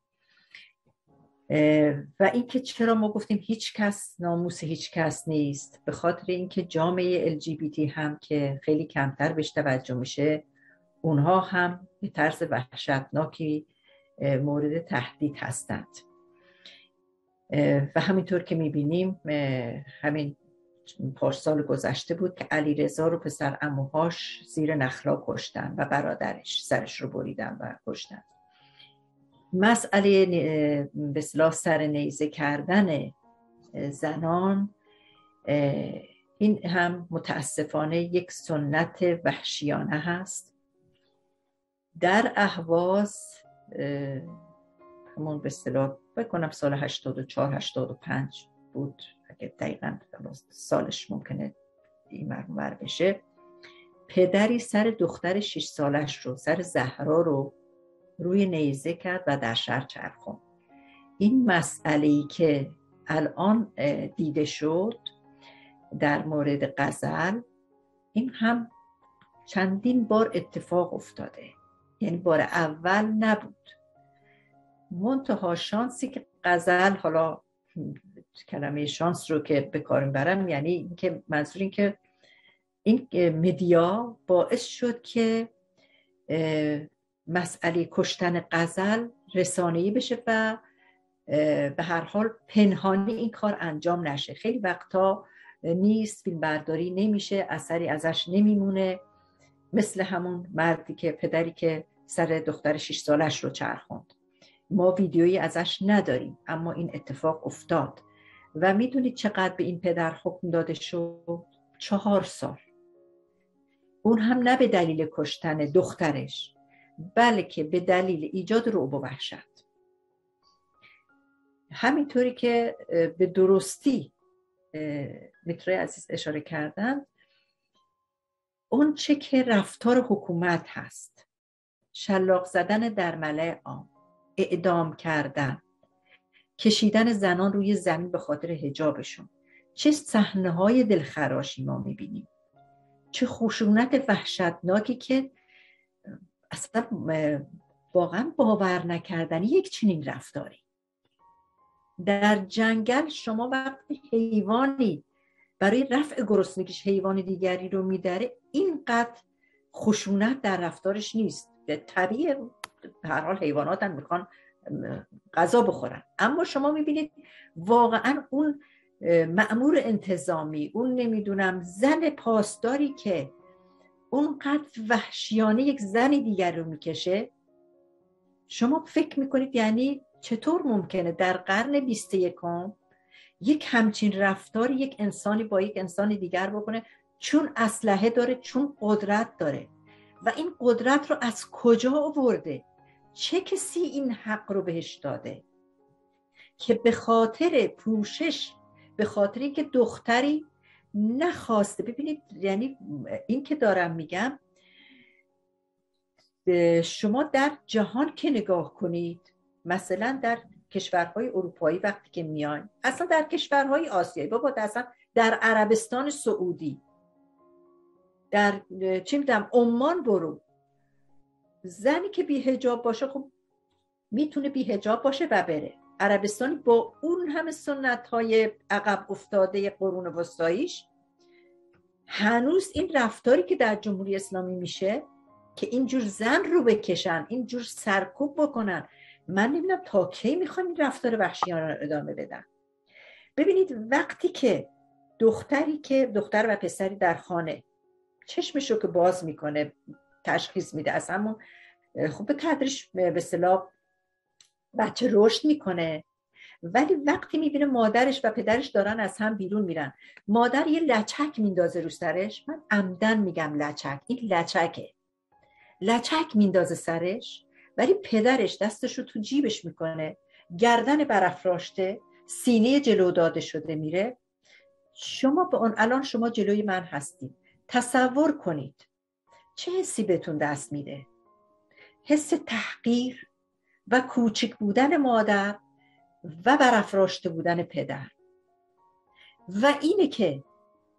و اینکه چرا ما گفتیم هیچ کس ناموس هیچ کس نیست، به خاطر اینکه جامعه ال جی بی تی هم که خیلی کمتر بهش توجه میشه، اونها هم به طرز وحشتناکی مورد تهدید هستند و همینطور که میبینیم همین پارسال گذشته بود که علیرضا رو پسر عموهاش زیر نخلا کشتن و برادرش سرش رو بریدن و کشتن. مسئله به اصطلاح سر نیزه کردن زنان، این هم متاسفانه یک سنت وحشیانه هست. در اهواز همون به اصطلاح بکنم سال هشتاد و چهار هشتاد و پنج بود، اگه دقیقا سالش ممکنه این مرمور بشه، پدری سر دختر شش سالش رو، سر زهرا رو روی نیزه کرد و در شهر چرخون. این مسئله‌ای که الان دیده شد در مورد قزل، این هم چندین بار اتفاق افتاده، یعنی بار اول نبود. منتها شانسی که قزل، حالا کلمه شانس رو که به کار میبرم یعنی این که منظور این که این مدیا باعث شد که مسئله کشتن قزل رسانه‌ای بشه و به هر حال پنهانی این کار انجام نشه. خیلی وقتا نیست، فیلم برداری نمیشه، اثری ازش نمیمونه، مثل همون مردی که پدری که سر دختر شش سالش رو چرخوند. ما ویدیویی ازش نداریم اما این اتفاق افتاد و میدونید چقدر به این پدر حکم داده شد؟ چهار سال. اون هم نه به دلیل کشتن دخترش، بلکه به دلیل ایجاد رعب و وحشت. همینطوری که به درستی میترای عزیز اشاره کردن، اون چه که رفتار حکومت هست، شلاق زدن در ملأ عام، اعدام کردن، کشیدن زنان روی زمین به خاطر حجابشون، چه صحنه‌های دلخراشی ما می‌بینیم، چه خشونت وحشتناکی که اصلا واقعا باور نکردنی یک چنین رفتاری. در جنگل شما وقتی حیوانی برای رفع گرسنگیش حیوان دیگری رو می‌داره، اینقدر خشونت در رفتارش نیست. طبیعی، به هر حال حیوانات هم میخوان غذا بخورن، اما شما میبینید واقعا اون مأمور انتظامی، اون نمیدونم زن پاسداری که اونقدر وحشیانه یک زن دیگر رو میکشه، شما فکر میکنید یعنی چطور ممکنه در قرن بیست و یکم یک همچین رفتاری یک انسانی با یک انسان دیگر بکنه؟ چون اسلحه داره، چون قدرت داره. و این قدرت رو از کجا آورده؟ چه کسی این حق رو بهش داده که به خاطر پوشش، به خاطر اینکه دختری نخواسته؟ ببینید یعنی این که دارم میگم، شما در جهان که نگاه کنید، مثلا در کشورهای اروپایی وقتی که میاین، اصلا در کشورهای آسیایی، بابا اصلا در عربستان سعودی، در چی میدم عمان برو، زنی که بی حجاب باشه خب میتونه بی حجاب باشه و بره. عربستانی با اون همه سنت های عقب افتاده قرون وسطاییش هنوز این رفتاری که در جمهوری اسلامی میشه که اینجور زن رو بکشن، اینجور سرکوب بکنن، من نمیدونم تا کی میخوام این رفتار وحشیانه رو ادامه بدن. ببینید وقتی که دختری که دختر و پسری در خانه چشمشو که باز میکنه تشخیص میده، از همون خب به تدریج به اصطلاح بچه رشد میکنه، ولی وقتی میبینه مادرش و پدرش دارن از هم بیرون میرن، مادر یه لچک میندازه رو سرش، من عمدن میگم لچک، این لچکه، لچک میندازه سرش، ولی پدرش دستشو تو جیبش میکنه، گردن برافراشته، سینه جلو داده شده میره. شما به اون الان شما جلوی من هستید، تصور کنید چه حسی بهتون دست میده؟ حس تحقیر و کوچک بودن مادر و برافراشته بودن پدر. و اینه که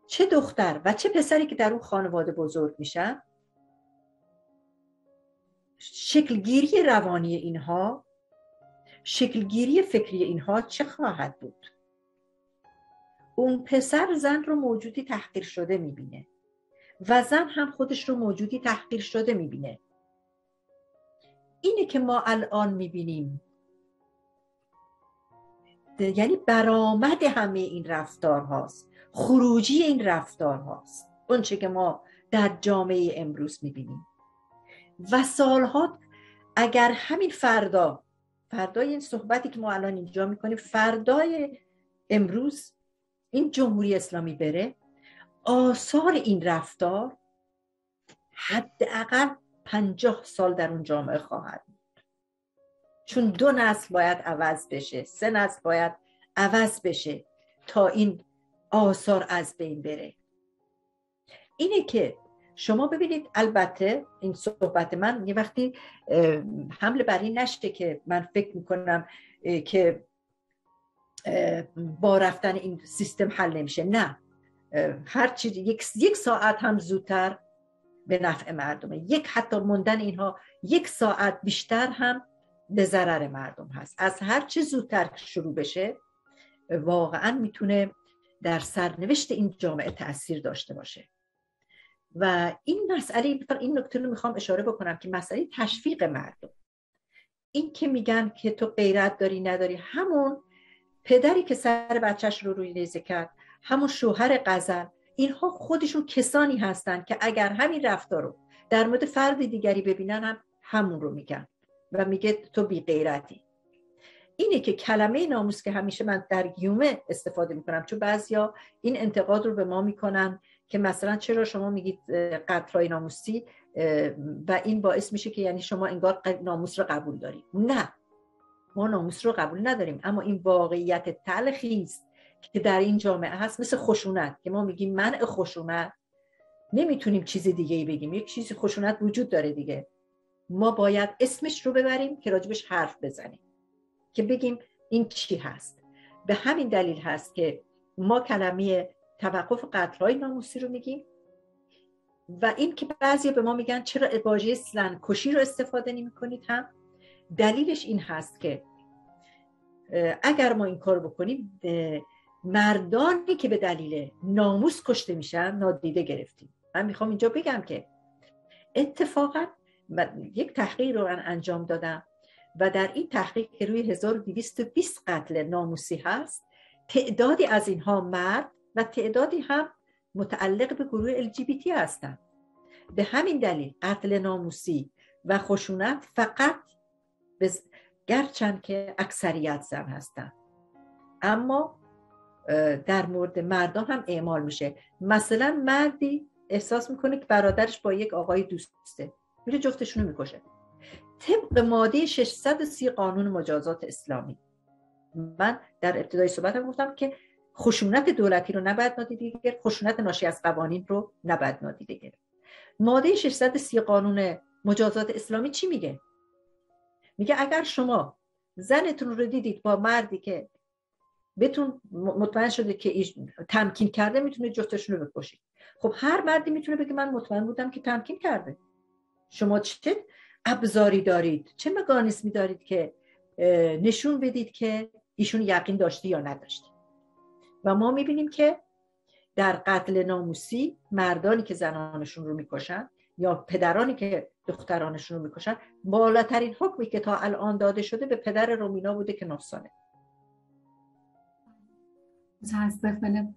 چه دختر و چه پسری که در اون خانواده بزرگ میشن، شکلگیری روانی اینها، شکلگیری فکری اینها چه خواهد بود؟ اون پسر زن رو موجودی تحقیر شده میبینه و زن هم خودش رو موجودی تحقیر شده میبینه. اینه که ما الان میبینیم، یعنی برآمد همه این رفتار هاست، خروجی این رفتار هاست، اون چه که ما در جامعه امروز میبینیم. و سالها اگر همین فردا، فردای این صحبتی که ما الان اینجا میکنیم، فردای امروز این جمهوری اسلامی بره، آثار این رفتار حداقل پنجاه سال در اون جامعه خواهد بود. چون دو نسل باید عوض بشه، سه نسل باید عوض بشه تا این آثار از بین بره. اینه که شما ببینید، البته این صحبت من یه وقتی حمله بر این نشه که من فکر میکنم که با رفتن این سیستم حل نمیشه، نه، هر چی یک یک ساعت هم زودتر به نفع مردمه، یک حتی موندن اینها یک ساعت بیشتر هم به ضرر مردم هست. از هر چی زودتر شروع بشه واقعا میتونه در سرنوشت این جامعه تأثیر داشته باشه. و این مسئله، این نکته رو میخوام اشاره بکنم که مسئله تشویق مردم، این که میگن که تو غیرت داری نداری، همون پدری که سر بچهش رو روی نیزه کرد، همون شوهر قزل، اینها خودشون کسانی هستند که اگر همین رفتار رو در مورد فرد دیگری ببینن هم همون رو میگن و میگه تو بی غیرتی. اینه که کلمه ناموس که همیشه من در گیومه استفاده میکنم، چون بعضیا این انتقاد رو به ما میکنن که مثلا چرا شما میگید قتلای ناموسی و این باعث میشه که یعنی شما انگار ناموس رو قبول دارید. نه، ما ناموس رو قبول نداریم، اما این واقعیت تلخیست که در این جامعه هست، مثل خشونت که ما میگیم منع خشونت، نمیتونیم چیز دیگه ای بگیم، یک چیز خشونت وجود داره دیگه، ما باید اسمش رو ببریم که راجبش حرف بزنیم، که بگیم این چی هست. به همین دلیل هست که ما کلمه توقف قتل‌های ناموسی رو میگیم. و این که بعضی به ما میگن چرا واژه زن‌کشی رو استفاده نمی‌کنید، هم دلیلش این هست که اگر ما این کار بکنیم، مردانی که به دلیل ناموس کشته میشن نادیده گرفتیم. من میخوام اینجا بگم که اتفاقا یک تحقیق رو من انجام دادم و در این تحقیق که روی هزار و دویست و بیست قتل ناموسی هست، تعدادی از اینها مرد و تعدادی هم متعلق به گروه ال جی بی تی هستن. به همین دلیل قتل ناموسی و خشونت فقط بز... گرچند که اکثریت زن هستند اما در مورد مردان هم اعمال میشه. مثلا مردی احساس میکنه که برادرش با یک آقای دوسته، میره جفتشونو میکشه. طبق ماده ششصد و سی قانون مجازات اسلامی، من در ابتدای صحبتم گفتم که خشونت دولتی رو نباید نادیده گرفت، خشونت ناشی از قوانین رو نباید نادیده گرفت. ماده ششصد و سی قانون مجازات اسلامی چی میگه؟ میگه اگر شما زنتون رو دیدید با مردی که بتون مطمئن شده که تمکین کرده، میتونه جفتشون رو بکشید. خب هر مردی میتونه بگه من مطمئن بودم که تمکین کرده. شما چه ابزاری دارید، چه مکانیزمی دارید که نشون بدید که ایشون یقین داشته یا نداشته؟ و ما میبینیم که در قتل ناموسی مردانی که زنانشون رو میکشن یا پدرانی که دخترانشون رو میکشن، بالاترین حکمی که تا الان داده شده به پدر رومینا بوده که نه ساله. متاسفانه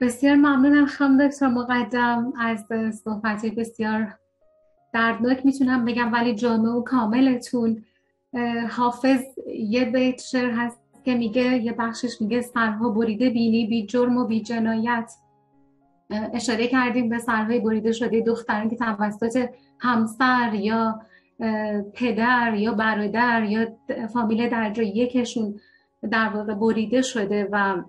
بسیار ممنونم خانم دکتر مقدم از صحبتی بسیار دردناک میتونم بگم، ولی جامع و کاملتون. حافظ یه بیت شعر هست که میگه، یه بخشش میگه سرها بریده بینی بی جرم و بی جنایت. اشاره کردیم به سرهای بریده شده دختران که توسط همسر یا پدر یا برادر یا فامیل درجه یکشون در واقع بریده شده و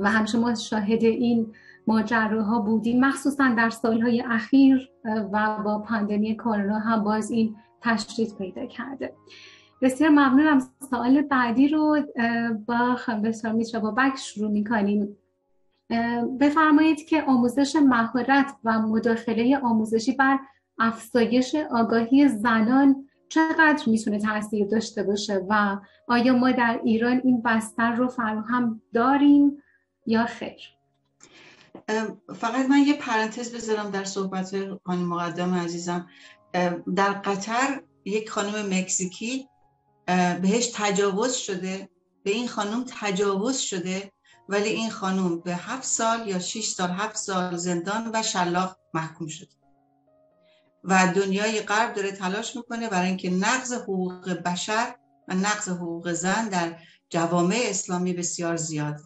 و همیشه ما شاهد این ماجراها بودیم، مخصوصا در سالهای اخیر و با پاندمی کرونا هم باز این تشدید پیدا کرده. بسیار ممنونم. سوال بعدی رو با خانم دکتر میترا بابک شروع می‌کنیم. بفرمایید که آموزش مهارت و مداخله آموزشی بر افزایش آگاهی زنان چقدر میتونه تاثیر داشته باشه و آیا ما در ایران این بستر رو فراهم داریم یا خیر؟ فقط من یه پرانتز بذارم در صحبت خانم مقدم عزیزم. در قطر یک خانم مکزیکی بهش تجاوز شده، به این خانم تجاوز شده، ولی این خانم به هفت سال یا شش سال هفت سال زندان و شلاق محکوم شد. و دنیای غرب داره تلاش میکنه برای اینکه نقض حقوق بشر و نقض حقوق زن در جوامع اسلامی بسیار زیاده.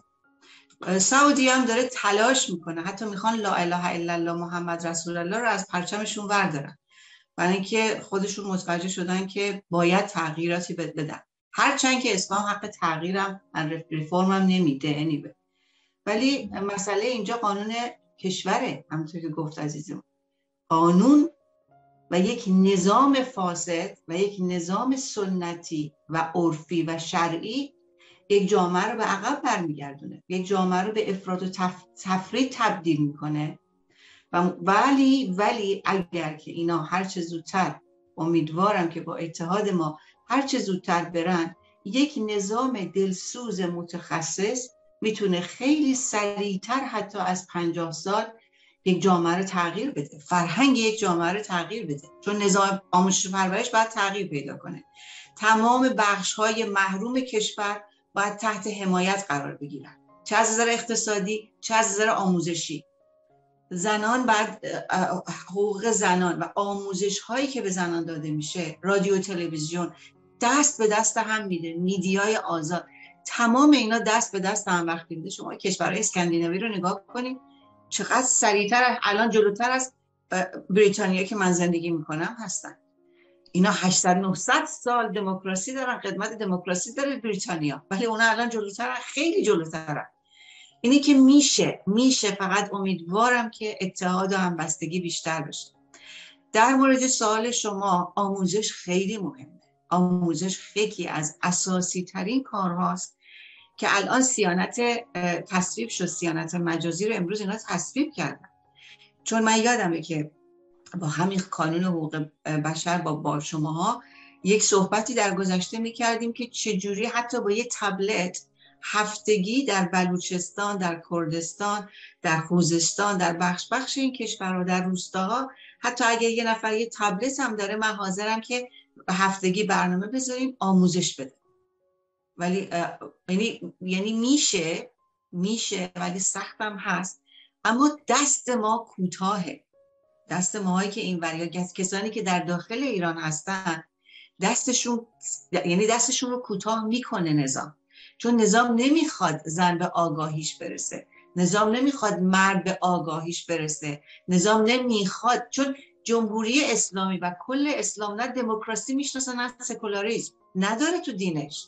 سعودی هم داره تلاش میکنه، حتی میخوان لا اله الا الله محمد رسول الله رو از پرچمشون وردارن، برای اینکه خودشون متوجه شدن که باید تغییراتی بدن، هرچند که اسلام حق تغییرم ریفورم هم نمیده انیوی. ولی مسئله اینجا قانون کشوره، همونطور که گفت عزیزم، قانون و یک نظام فاسد و یک نظام سنتی و عرفی و شرعی یک جامعه رو به عقب برمیگردونه، یک جامعه رو به افراد و تف... تفرید تبدیل میکنه. و ولی ولی اگر که اینا هر چه زودتر، امیدوارم که با اتحاد ما هر چه زودتر برن، یک نظام دلسوز متخصص میتونه خیلی سریعتر حتی از پنجاه سال یک جامعه رو تغییر بده، فرهنگ یک جامعه رو تغییر بده، چون نظام آموزش و پرورش باید تغییر پیدا کنه. تمام بخش‌های محروم کشور باید تحت حمایت قرار بگیرن، چه از نظر اقتصادی چه از نظر آموزشی. زنان بعد حقوق زنان و آموزش هایی که به زنان داده میشه، رادیو تلویزیون دست به دست هم میده، میدیای آزاد، تمام اینا دست به دست هم وقتی میده. شما کشورهای اسکاندیناوی رو نگاه کنید، چقدر سریعتر الان جلوتر از بریتانیا که من زندگی میکنم هستن. اینا هشتصد نهصد سال دموکراسی دارن، خدمت دموکراسی داره بریتانیا، ولی اونا الان جلوترن، خیلی جلوترن. اینه که میشه میشه فقط امیدوارم که اتحاد و همبستگی بیشتر بشه. در مورد سوال شما، آموزش خیلی مهمه. آموزش خیلی از اساسی ترین کارهاست که الان سیانت تصویب شد، سیانت مجازی رو امروز اینا تصویب کردن. چون من یادمه که با همین کانون حقوق بشر با با شماها یک صحبتی در گذشته میکردیم که چجوری حتی با یه تبلت هفتگی در بلوچستان، در کردستان، در خوزستان، در بخش بخش این کشورها، در روستاها، حتی اگر یه نفر یه تبلت هم داره، من حاضرم که هفتگی برنامه بذاریم آموزش بده. ولی یعنی یعنی میشه میشه ولی سختم هست. اما دست ما کوتاهه، دست ماهایی که این وریا، کسانی که در داخل ایران هستن دستشون، یعنی دستشون رو کوتاه میکنه نظام، چون نظام نمیخواد زن به آگاهیش برسه، نظام نمیخواد مرد به آگاهیش برسه، نظام نمیخواد، چون جمهوری اسلامی و کل اسلام نه دموکراسی میشناسه نه سکولاریسم، نداره تو دینش.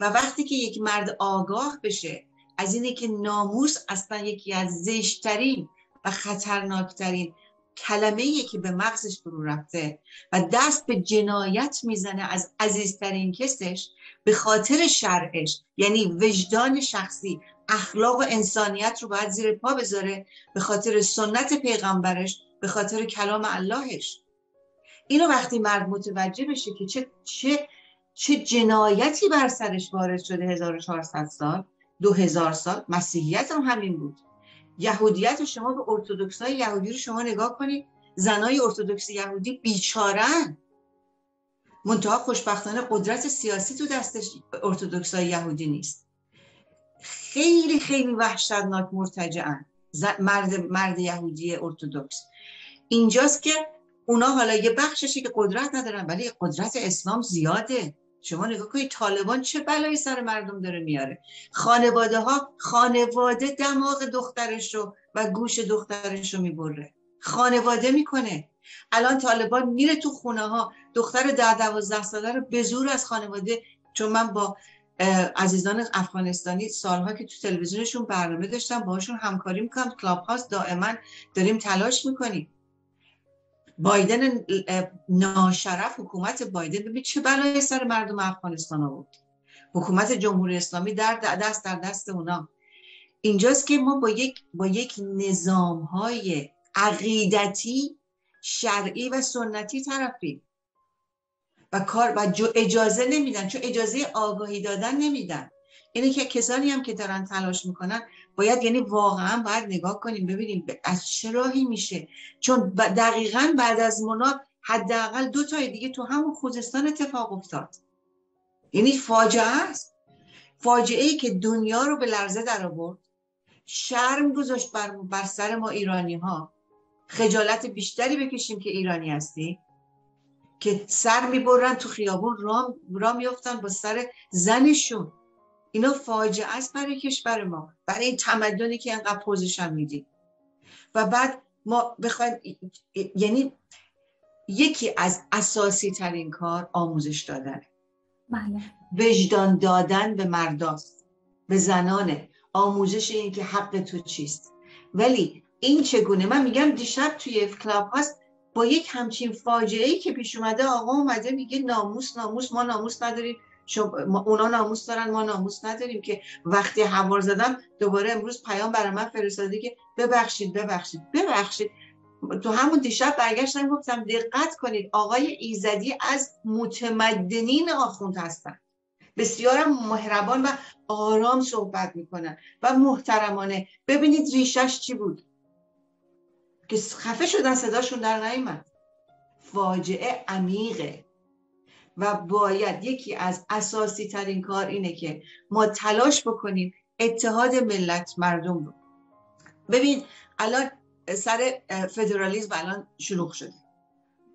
و وقتی که یک مرد آگاه بشه از اینه که ناموس اصلا یکی از زشترین و خطرناکترین کلمه‌ایه که به مغزش فرو رفته و دست به جنایت میزنه از عزیزترین کسش به خاطر شرعش، یعنی وجدان شخصی، اخلاق و انسانیت رو باید زیر پا بذاره به خاطر سنت پیغمبرش، به خاطر کلام اللهش. اینو وقتی مرد متوجه بشه که چه چه چه جنایتی بر سرش وارد شده، هزار و چهارصد سال، دو هزار سال، مسیحیت هم همین بود. یهودیت رو شما به ارتدوکسای یهودی رو شما نگاه کنید، زنای ارتدوکس یهودی بیچارن، منتها خوشبختانه قدرت سیاسی تو دستش ارتدوکسای یهودی نیست. خیلی خیلی وحشتناک مرتجعن مرد مرد یهودی ارتدوکس. اینجاست که اونا حالا یه بخششی که قدرت ندارن، ولی قدرت اسلام زیاده. شما نگاه کنید طالبان چه بلایی سر مردم داره میاره. خانواده ها، خانواده دماغ دخترش رو و گوش دخترش رو میبره، خانواده میکنه. الان طالبان میره تو خونه ها، دختر ده دوازده ساله رو به زور از خانواده، چون من با عزیزان افغانستانی سالها که تو تلویزیونشون برنامه داشتم باهاشون همکاری میکنم، کلاب هاست دائما داریم تلاش میکنیم. بایدن ناشرف، حکومت بایدن ببین چه بلای سر مردم افغانستان آورد. حکومت جمهوری اسلامی در دست در دست اونا. اینجاست که ما با یک با یک نظام‌های عقیدتی، شرعی و سنتی طرفیم و کار و اجازه نمیدن، چون اجازه آگاهی دادن نمیدن. اینه که کسانی هم که دارن تلاش میکنن باید، یعنی واقعا باید نگاه کنیم ببینیم از چه راهی میشه، چون دقیقاً بعد از مناپ حداقل دو تای دیگه تو همون خوزستان اتفاق افتاد. یعنی فاجعه است، فاجعه ای که دنیا رو به لرزه در آورد، شرم گذاشت بر بر سر ما ایرانی ها، خجالت بیشتری بکشیم که ایرانی هستیم، که سر میبرن تو خیابون رام رام میافتن با سر زنشون. اینا فاجعه است برای کشور ما، برای این تمدنی که انقدر پوزش هم میدیم. و بعد ما بخوایم، یعنی یکی از اساسی ترین کار آموزش دادنه، وجدان دادن به مرداست، به زنانه، آموزش این که حق تو چیست. ولی این چگونه، من میگم دیشب توی کلاب هاست با یک همچین فاجعه‌ای که پیش اومده، آقا اومده میگه ناموس ناموس، ما ناموس نداریم، اونا ناموس دارن ما ناموس نداریم. که وقتی حوار زدم دوباره امروز پیام برای من فرستاده که ببخشید ببخشید ببخشید. تو همون دیشب برگشتم گفتم دقت کنید آقای ایزدی از متمدنین آخوند هستن، بسیار مهربان و آرام صحبت میکنن و محترمانه. ببینید ریشش چی بود که خفه شدن صداشون در نیامد. فاجعه عمیقه و باید یکی از اساسی ترین کار اینه که ما تلاش بکنیم اتحاد ملت مردم رو. ببین الان سر فدرالیسم الان شلوغ شده.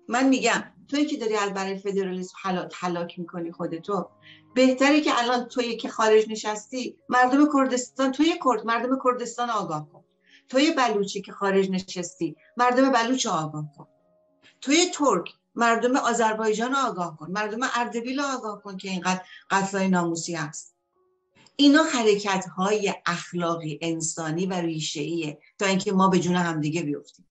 من میگم توی که داری برای فدرالیسم حالات هلاک میکنی خودتو، بهتره که الان توی که خارج نشستی مردم کردستان، توی کرد مردم کردستان آگاه کن، توی بلوچی که خارج نشستی مردم بلوچ آگاه کن، توی ترک مردم آذربایجان رو آگاه کن، مردم اردبیل رو آگاه کن که اینقدر قتلای ناموسی هست. اینا حرکت‌های اخلاقی، انسانی و ریشه‌ایه تا اینکه ما به جون همدیگه بیفتیم.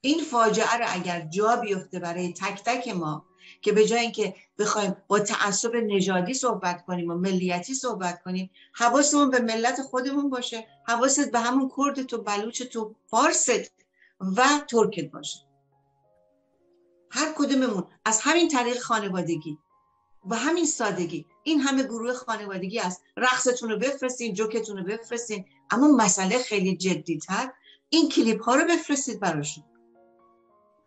این فاجعه رو اگر جا بیفته برای تک تک ما، که به جای اینکه بخوایم با تعصب نژادی صحبت کنیم و ملیتی صحبت کنیم، حواسمون به ملت خودمون باشه، حواست به همون کردت و بلوچت و فارست و ترکت باشه. هر کدوممون از همین طریق خانوادگی و همین سادگی، این همه گروه خانوادگی است، رقصتون رو بفرستین، جوکتون رو بفرستین، اما مسئله خیلی جدی‌تر، این کلیپ ها رو بفرستید براشون،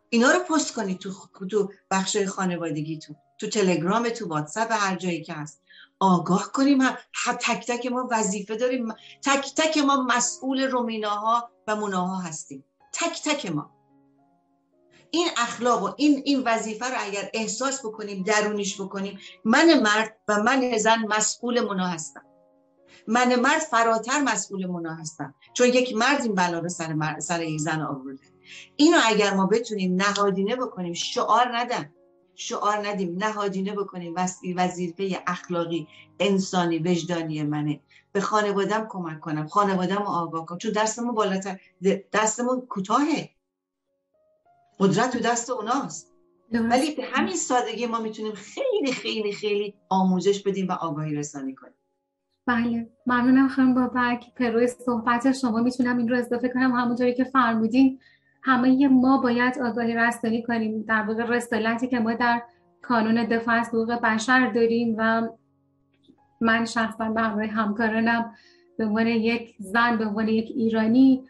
اینا رو پست کنید تو تو بخش خانوادگی، تو تو تلگرام، تو واتساپ، هر جایی که هست. آگاه کنیم، هم تک تک ما وظیفه داریم، تک تک ما مسئول رومیناها و مناها هستیم، تک تک ما. این اخلاق و این این وظیفه رو اگر احساس بکنیم، درونیش بکنیم، من مرد و من زن مسئول منا هستم. من مرد فراتر مسئول منا هستم، چون یک مرد این بلا رو سر مرد، سر یک زن آورده. اینو اگر ما بتونیم نهادینه بکنیم، شعار ندن شعار ندیم، نهادینه بکنیم وظیفه اخلاقی، انسانی، وجدانی منه، به خانوادم کمک کنم، خانوادم رو آگاه کنم، چون دستمون بالاتر، دستمون کوتاهه، قدرت تو دست اوناست. ولی به همین سادگی ما میتونیم خیلی خیلی خیلی آموزش بدیم و آگاهی رسانی کنیم. بله، ممنونم خانم بابک. پروی صحبت شما میتونم این رو اضافه کنم، همونطوری که فرمودین همه ما باید آگاهی رسانی کنیم، در واقع رسالتی که ما در کانون دفاع از حقوق بشر داریم و من شخصا به همراه همکارانم به عنوان یک زن، به عنوان یک ایرانی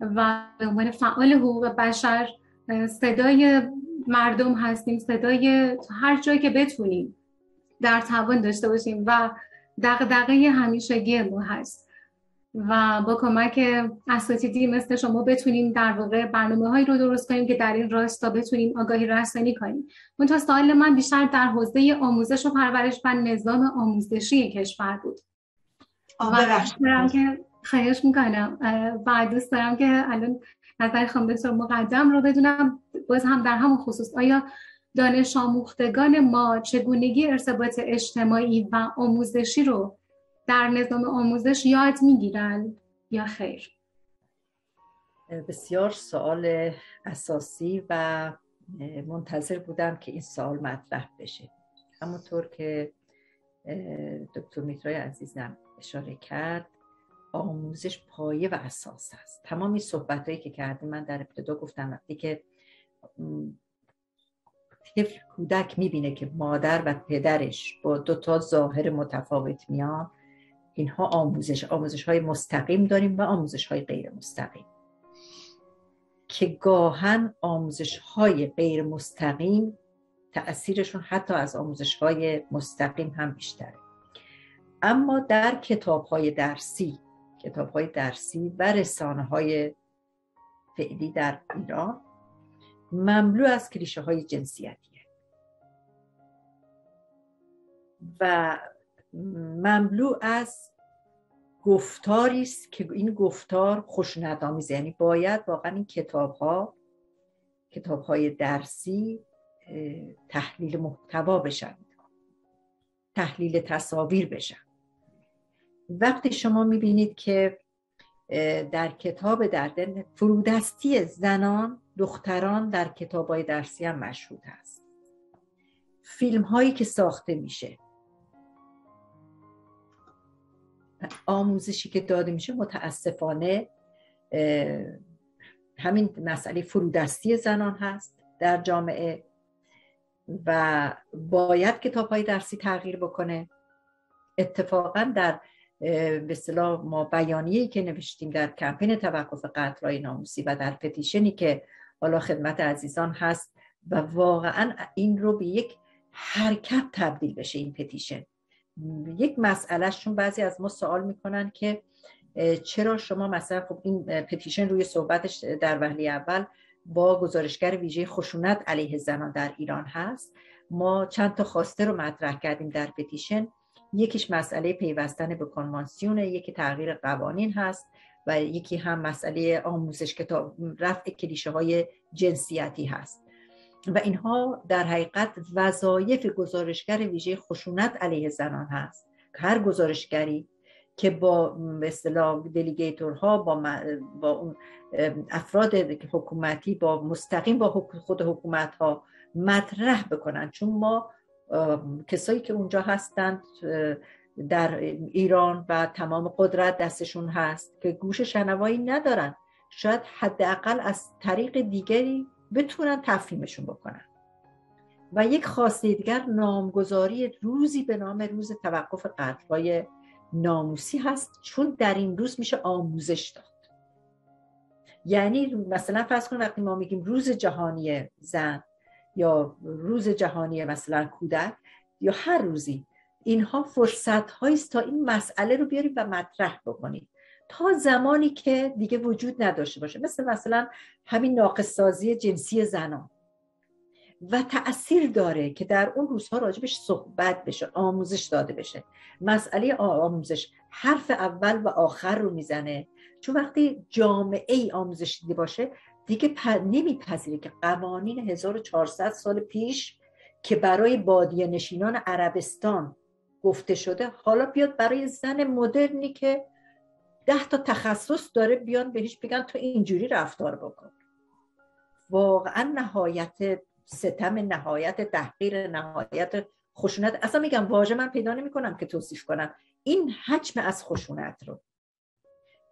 و به عنوان فعال حقوق بشر صدای مردم هستیم، صدای هر جایی که بتونیم در توان داشته باشیم و دغدغه همیشگی ما هست و با کمک اساتیدی مثل شما بتونیم در واقع برنامه‌هایی رو درست کنیم که در این راستا بتونیم آگاهی رسانی کنیم. منتها سوال من بیشتر در حوزه آموزش و پرورش و نظام آموزشی کشور بود. دوست دارم که خواهش میکنم و دوست دارم که الان نظر خانم دکتر مقدم رو بدونم، باز هم در همون خصوص، آیا دانش آموختگان ما چگونگی ارتباط اجتماعی و آموزشی رو در نظام آموزش یاد میگیرن یا خیر؟ بسیار سوال اساسی و منتظر بودم که این سوال مطرح بشه. همونطور که دکتر میترای عزیزم اشاره کرد، آموزش پایه و اساس است. تمام این صحبتایی که کردیم، من در ابتدا گفتم وقتی که طفل کودک میبینه که مادر و پدرش با دو تا ظاهر متفاوت میان، اینها آموزش آموزش های مستقیم داریم و آموزش های غیر مستقیم که گاهن آموزش های غیر مستقیم تأثیرشون حتی از آموزش های مستقیم هم بیشتره. اما در کتاب های درسی کتاب های درسی و رسانه های فعلی در ایران مملو از کلیشه های جنسیتیه و مملو از گفتاری است که این گفتار خوشایندآمیز، یعنی باید واقعا این کتاب‌ها کتاب‌های درسی تحلیل محتوا بشن، تحلیل تصاویر بشن. وقتی شما می‌بینید که در کتاب در درد فرودستی زنان، دختران در کتاب‌های درسی هم مشهود هست. فیلم‌هایی که ساخته میشه، آموزشی که داده میشه، متاسفانه همین مسئله فرودستی زنان هست در جامعه و باید کتاب‌های درسی تغییر بکنه. اتفاقا در به اصطلاح ما بیانیه‌ای که نوشتیم در کمپین توقف قتل‌های ناموسی و در پتیشنی که حالا خدمت عزیزان هست و واقعا این رو به یک حرکت تبدیل بشه، این پتیشن یک مسئلهشون بعضی از ما سوال میکنن که چرا شما مثلا، خب این پتیشن روی صحبتش در وهله اول با گزارشگر ویژه خشونت علیه زنان در ایران هست، ما چند تا خواسته رو مطرح کردیم در پتیشن. یکیش مسئله پیوستن به کنوانسیونه، یکی تغییر قوانین هست و یکی هم مسئله آموزش کتاب رفع کلیشه های جنسیتی هست و اینها در حقیقت وظایف گزارشگر ویژه خشونت علیه زنان هست. هر گزارشگری که با به اصطلاح دلیگیتورها، با با اون افراد حکومتی، با مستقیم با خود حکومت ها مطرح بکنن، چون ما کسایی که اونجا هستند در ایران و تمام قدرت دستشون هست که گوش شنوایی ندارن، شاید حداقل از طریق دیگری بتونن تفهیمشون بکنن. و یک خواسته دیگر نامگذاری روزی به نام روز توقف قتل‌های ناموسی هست، چون در این روز میشه آموزش داد. یعنی مثلا فرض کن وقتی ما میگیم روز جهانی زن یا روز جهانی مثلا کودک یا هر روزی، اینها فرصت هاییست تا این مسئله رو بیاریم و مطرح بکنیم تا زمانی که دیگه وجود نداشته باشه. مثل مثلا همین ناقص سازی جنسی زنان، و تأثیر داره که در اون روزها راجبش صحبت بشه، آموزش داده بشه. مسئله آموزش حرف اول و آخر رو میزنه، چون وقتی جامعه ای آموزش دیده باشه دیگه نمیپذیره که قوانین هزار و چهارصد سال پیش که برای بادیه نشینان عربستان گفته شده حالا بیاد برای زن مدرنی که ده تا تخصص داره بیان بهش بگن تو اینجوری رفتار بکن. واقعا نهایت ستم، نهایت تحقیر، نهایت خشونت. اصلا میگم واژه من پیدا نمی کنم که توصیف کنم این حجم از خشونت رو،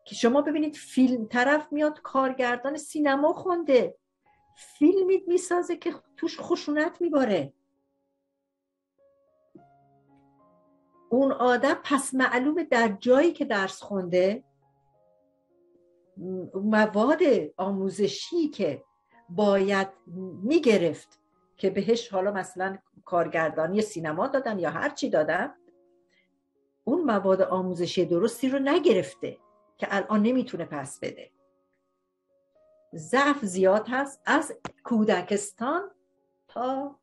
که شما ببینید فیلم طرف میاد کارگردان سینما خونده فیلمی میسازه که توش خشونت میباره، اون آدم پس معلومه در جایی که درس خونده مواد آموزشی که باید میگرفت که بهش حالا مثلا کارگردانی سینما دادن یا هر چی دادن، اون مواد آموزشی درستی رو نگرفته که الان نمیتونه پس بده. ضعف زیاد هست از کودکستان تا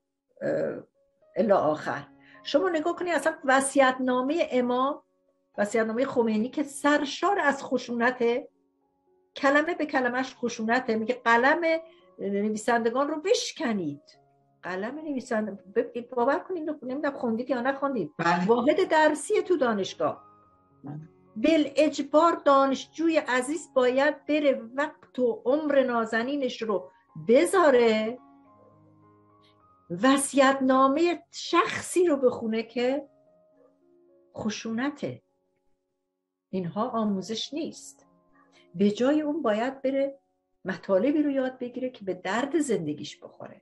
الی آخر. شما نگاه کنید اصلا وصیت‌نامه امام، وصیت‌نامه خمینی که سرشار از خشونته، کلمه به کلمش خشونته. میگه قلم نویسندگان رو بشکنید. قلم نویسندگان، باور کنید نمیدونم خوندید یا نخوندید، واحد درسی تو دانشگاه بالاجبار دانشجوی عزیز باید بره وقت و عمر نازنینش رو بذاره وصیت‌نامه شخصی رو بخونه که خشونته. اینها آموزش نیست. به جای اون باید بره مطالبی رو یاد بگیره که به درد زندگیش بخوره.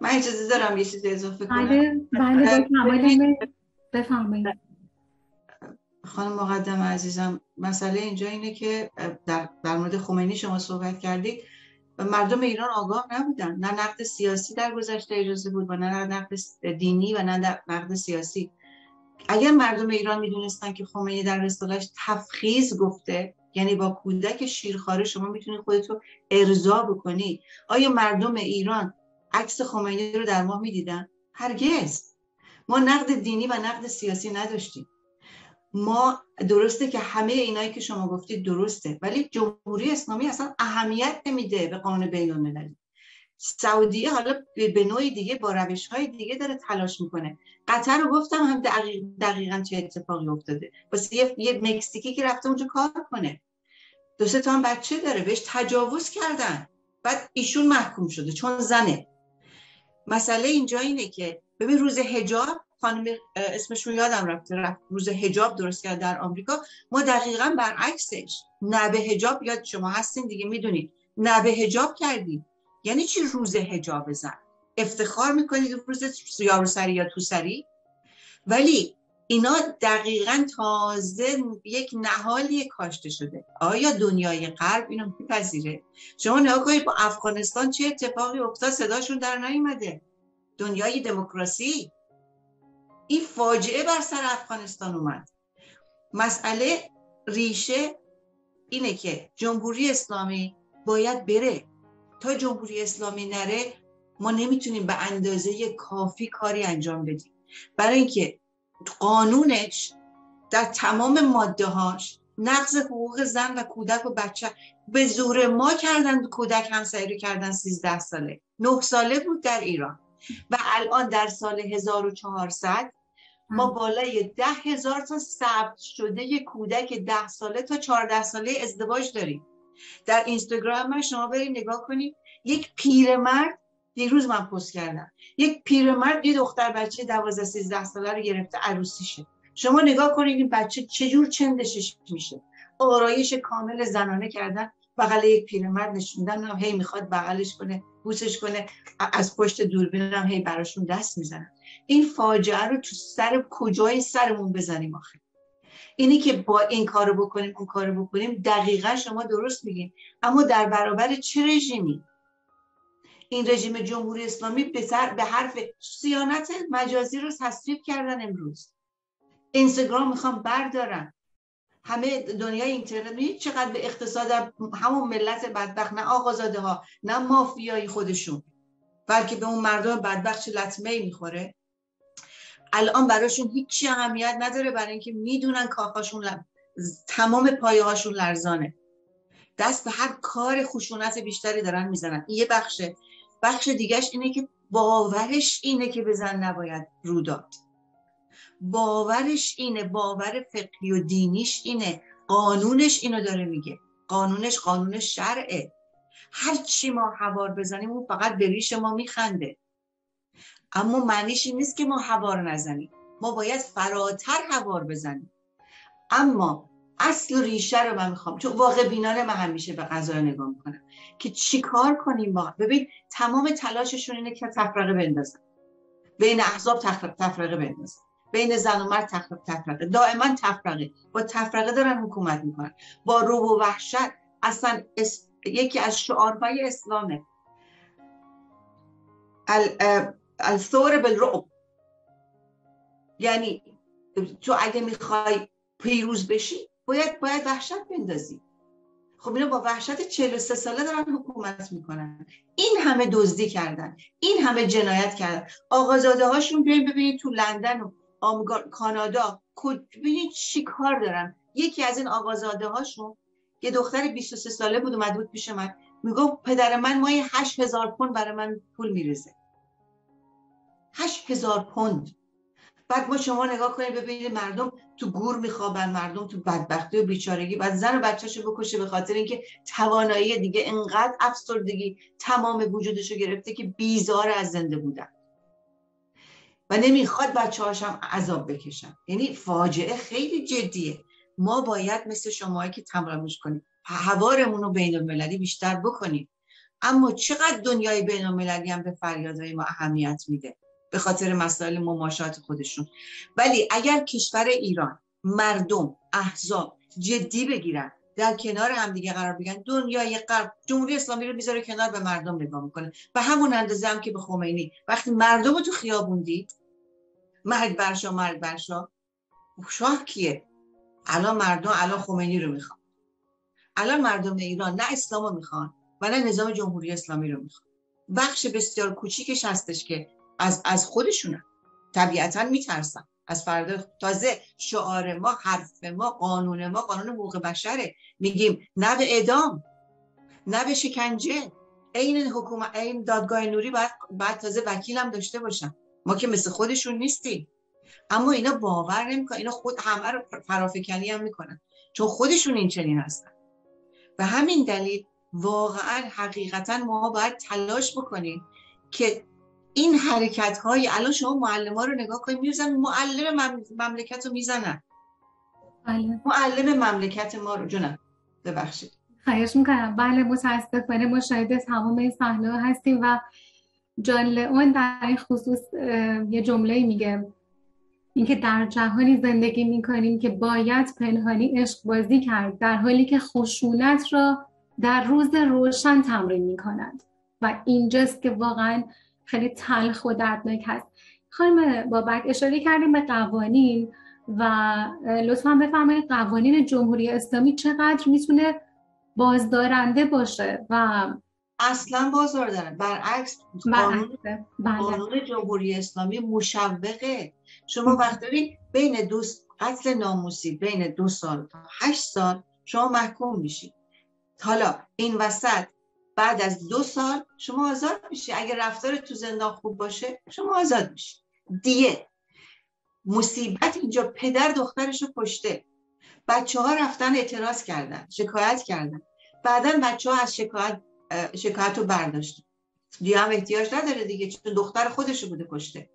من اجازه دارم یه چیزی اضافه کنم؟ بله بفرمایید خانم مقدم عزیزم. مسئله اینجا اینه که در, در مورد خمینی شما صحبت کردید و مردم ایران آگاه نبودن. نه نقد سیاسی در گذشته اجازه بود و نه نقد دینی و نه نقد سیاسی. اگر مردم ایران میدونستن که خمینی در رساله‌اش تفخیض گفته، یعنی با کودک شیرخواره شما میتونید خودتو ارضا بکنی، آیا مردم ایران عکس خمینی رو در ما میدیدن؟ هرگز. ما نقد دینی و نقد سیاسی نداشتیم. ما درسته که همه اینایی که شما گفتید درسته، ولی جمهوری اسلامی اصلا اهمیت نمیده به قانون بین‌المللی. سعودیه حالا به نوعی دیگه با روش‌های دیگه داره تلاش میکنه. قطر رو گفتم هم دقیق دقیقاً چه اتفاقی افتاده. واسه یه, یه مکزیکی که رفته اونجا کار کنه، دو سه تا هم بچه داره، بهش تجاوز کردن، بعد ایشون محکوم شده چون زنه. مسئله اینجا اینه که ببین روز حجاب، خانم اسمشون یادم رفته، رفت روز حجاب درست کرد در آمریکا، ما دقیقاً برعکسش، نه به حجاب، یاد شما هستین دیگه میدونید، نه به حجاب کردیم. یعنی چی روز حجاب زن؟ افتخار میکنید روز یاروسری یا توسری؟ ولی اینا دقیقاً تازه یک نهالی کاشته شده. آیا دنیای غرب اینو میپذیره؟ شما نگاه کنید با افغانستان چه اتفاقی افتاد، صداشون در نیامده. دنیای دموکراسی، این فاجعه بر سر افغانستان اومد. مسئله ریشه اینه که جمهوری اسلامی باید بره. تا جمهوری اسلامی نره ما نمیتونیم به اندازه کافی کاری انجام بدیم، برای اینکه قانونش در تمام ماده‌هاش نقض حقوق زن و کودک و بچه. به زور ما کردن کودک همسایه کردن سیزده ساله، نه ساله بود در ایران و الان در سال هزار و چهارصد ما بالای ده هزار تا ثبت شده یک کودک ده ساله تا چهارده ساله ازدواج داریم. در اینستاگرام من شما برید نگاه کنید، یک پیرمرد، یک روز من پست کردم، یک پیرمرد یه دختر بچه دوازده سیزده ساله رو گرفته عروسیشه. شما نگاه کنید این بچه چجور چندشش میشه. آرایش کامل زنانه کردن، بغل یک پیرمرد نشوندن، هم هی میخواد بغلش کنه، بوسش کنه، از پشت دوربین هم هی براشون دست میزنن. این فاجعه رو تو سر کجای سرمون بزنیم آخه؟ اینی که با این کارو بکنیم اون کارو بکنیم، دقیقا شما درست میگین، اما در برابر چه رژیمی؟ این رژیم جمهوری اسلامی به, سر به حرف سیانت مجازی رو تصویب کردن. امروز اینستاگرام میخوام بردارن، همه دنیای اینترنت چقدر به اقتصاد همون ملت بدبخت، نه آقازاده ها نه مافیایی خودشون، بلکه به اون مردم بدبخت چه لطمه‌ای میخوره. الان براشون هیچی اهمیت نداره، برای اینکه میدونن کاخاشون لب... تمام پایه هاشون لرزانه، دست به هر کار خشونت بیشتری دارن میزنن. یه بخشه. بخش دیگهش اینه که باورش اینه که بزن نباید رو داد، باورش اینه، باور فقهی و دینیش اینه، قانونش اینو داره میگه، قانونش قانون شرعه، هر چی ما حوار بزنیم اون فقط به ریش ما میخنده. اما معنیش این نیست که ما حوار نزنیم، ما باید فراتر حوار بزنیم. اما اصل ریشه رو من میخوام، چون واقع بینانه من همیشه به قضایا نگاه میکنم که چی کار کنیم. با ببین تمام تلاششون اینه که تفرقه بندازن، بین احزاب تفرقه بندازن، بین زن و مرد تفرقه، تفرقه دائما تفرقه، با تفرقه دارن حکومت میکنن، با رعب و وحشت. اصلا اس... یکی از شعارهای اسلامه ال... الثور بالرعب، یعنی تو اگه میخوای پیروز بشی باید باید وحشت بندازی. خب اینا با وحشت چهل و سه ساله دارن حکومت میکنن، این همه دزدی کردن، این همه جنایت کردن. آقازاده هاشون بیاین ببینید تو لندن و آمریکا، کانادا، ببینید چی کار دارن. یکی از این آقازاده هاشون یه دختر بیست و سه ساله بود، اومد بود پیش من میگفت پدر من ماهی هشت هزار پوند برای من پول میریزه، هشت هزار پوند. بعد ما شما نگاه کنید ببینید مردم تو گور میخوابن، مردم تو بدبختی و بیچارگی، بعد زن و بچه‌شو بکشه به خاطر اینکه توانایی دیگه انقدر افسردگی تمام وجودشو گرفته که بیزار از زنده بودن و نمیخواد بچه‌هاش هم عذاب بکشن. یعنی فاجعه خیلی جدیه. ما باید مثل شماهایی که تمرینش کنیم، حوارمون رو بین‌المللی بیشتر بکنیم. اما چقدر دنیای بین‌المللی هم به فریادهای ما اهمیت میده به خاطر مسائل مماشات خودشون. ولی اگر کشور ایران، مردم، احزاب جدی بگیرن، در کنار هم دیگه قرار بگیرن، دنیای غرب جمهوری اسلامی رو میذاره کنار، به مردم نگاه میکنه. و همون اندازه هم که به خمینی، وقتی مردم رو تو خیابون دید مرگ برشا مرگ برشا، شاه کیه؟ الان مردم الان خمینی رو میخوان، الان مردم ایران نه اسلام رو میخوان و نه نظام جمهوری اسلامی رو میخوان. بخش بسیار کوچیکش هستش که از از خودشونن، طبیعتاً میترسن از فردا. تازه شعار ما، حرف ما، قانون ما قانون حقوق بشره، میگیم نه به اعدام، نه به شکنجه. عین حکومت، عین دادگاه نوری باید بعد تازه وکیلم داشته باشن. ما که مثل خودشون نیستیم. اما اینا باور نمیکنن، اینا خود همه رو فرافکنی هم میکنن، چون خودشون این چنین هستن. و همین دلیل واقعاً حقیقتاً ما باید تلاش بکنیم که این حرکت های الان شما معلم ها رو نگاه کنید، میزنن معلم مم... مملکت رو میزنن. بله. معلم مملکت ما رو جونم ببخشید. خواهش میکنم. بله متاسفانه ما شاید تمام این صحنه ها هستیم و جان لئون در این خصوص یه جمله میگه، اینکه در جهانی زندگی میکنیم که باید پنهانی عشق بازی کرد، در حالی که خشونت را در روز روشن تمرین میکنند. و اینجاست که واقعا خیلی تلخ و دردناک هست. خانم بابک اشاره کردیم به قوانین و لطفاً بفرمایید قوانین جمهوری اسلامی چقدر میتونه بازدارنده باشه؟ و اصلاً بازدارنده، برعکس قانون, قانون جمهوری اسلامی مشوقه. شما وقتی بین دو قتل ناموسی بین دو سال تا هشت سال شما محکوم میشید. حالا این وسط بعد از دو سال شما آزاد میشی، اگر رفتار تو زندان خوب باشه شما آزاد میشی. دیه مصیبت اینجا، پدر دخترشو کشته، بچه ها رفتن اعتراض کردن، شکایت کردن، بعدا بچه ها از شکایت شکایتو برداشتن. دیه هم احتیاج نداره دیگه، چون دختر خودشو بوده کشته.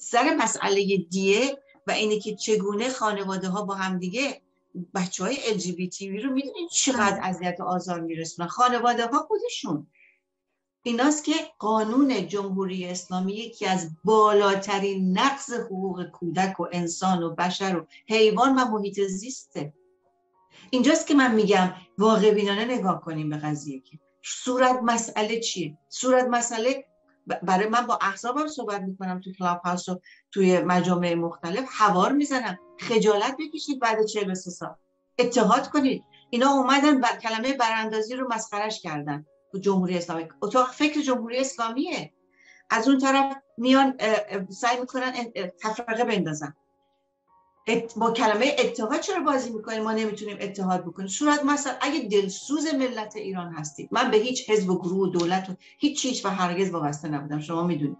سر مسئله دیه و اینه که چگونه خانواده ها با هم دیگه بچه های ال جی بی تی رو میدونید چقدر اذیت و آزار میرسونن، خانواده ها خودشون. ایناست که قانون جمهوری اسلامی یکی از بالاترین نقض حقوق کودک و انسان و بشر و حیوان و محیط زیسته. اینجاست که من میگم واقع بینانه نگاه کنیم به قضیه که صورت مسئله چیه. صورت مسئله برای من، با احزابم صحبت میکنم تو کلاب هاوس و توی مجامع مختلف، حوار میزنم، خجالت بکشید بعد چهل و سه سال. اتحاد کنید. اینا اومدن بر کلمه براندازی رو مسخرهش کردن تو جمهوری اسلامی. اتاق فکر جمهوری اسلامیه. از اون طرف میان سعی میکنن تفرقه بندازن. با کلمه اتحاد چرا بازی میکنیم؟ ما نمیتونیم اتحاد بکنیم. صورت مثلا اگه دلسوز ملت ایران هستید، من به هیچ حزب و گروه و دولت و هیچ چیز و هرگز وابسته نبودم، شما میدونید.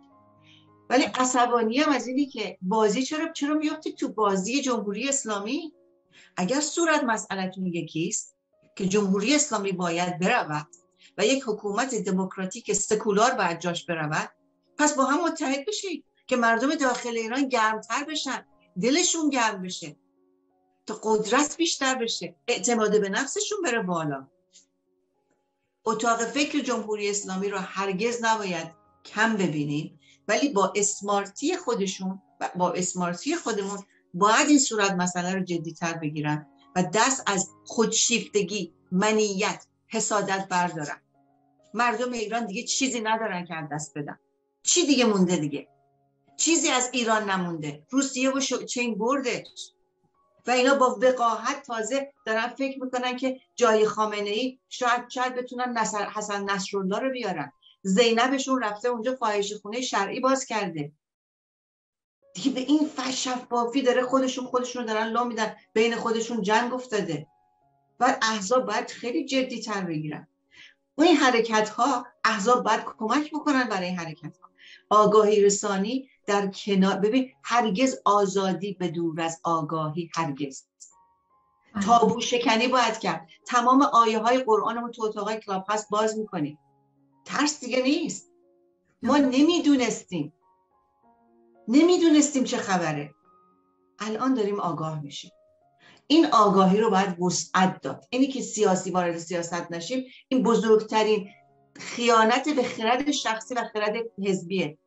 ولی عصبانیم از اینی که بازی چرا چرا میافتید تو بازی جمهوری اسلامی. اگر صورت مسئلهتون یکیست که جمهوری اسلامی باید برود و یک حکومت دموکراتیک سکولار باید جاش برود، پس با هم متحد بشید که مردم داخل ایران گرمتر بشن، دلشون گرم بشه، تا قدرت بیشتر بشه، اعتماد به نفسشون بره بالا. اتاق فکر جمهوری اسلامی رو هرگز نباید کم ببینیم، ولی با اسمارتی خودشون و با اسمارتی خودمون باید این صورت مسئله رو جدی‌تر بگیرن و دست از خودشیفتگی، منیت، حسادت بردارن. مردم ایران دیگه چیزی ندارن که از دست بدن. چی دیگه مونده دیگه؟ چیزی از ایران نمونده. روسیه و چین برده و اینا با وقاحت تازه دارن فکر میکنن که جای خامنه‌ای شاید شاید بتونن نصر حسن نصرالله رو بیارن. زینبشون رفته اونجا فاحشه‌خونه شرعی باز کرده. دیگه به این شفافی داره خودشون خودشون رو دارن لا میدن، بین خودشون جنگ افتاده. بعد احزاب باید خیلی جدی‌تر بگیرن. این حرکت ها احزاب باید کمک بکنن برای این حرکت ها. آگاهی رسانی در کنار. ببین، هرگز آزادی به دور از آگاهی، هرگز. تابو شکنی باید کرد. تمام آیه های قرآن رو تو اتاقای کلاب هاست باز میکنیم. ترس دیگه نیست. ما نمیدونستیم نمیدونستیم چه خبره. الان داریم آگاه میشیم. این آگاهی رو باید وسعت داد. اینی که سیاسی وارد سیاست نشیم، این بزرگترین خیانت به خرد شخصی و خرد حزبیه.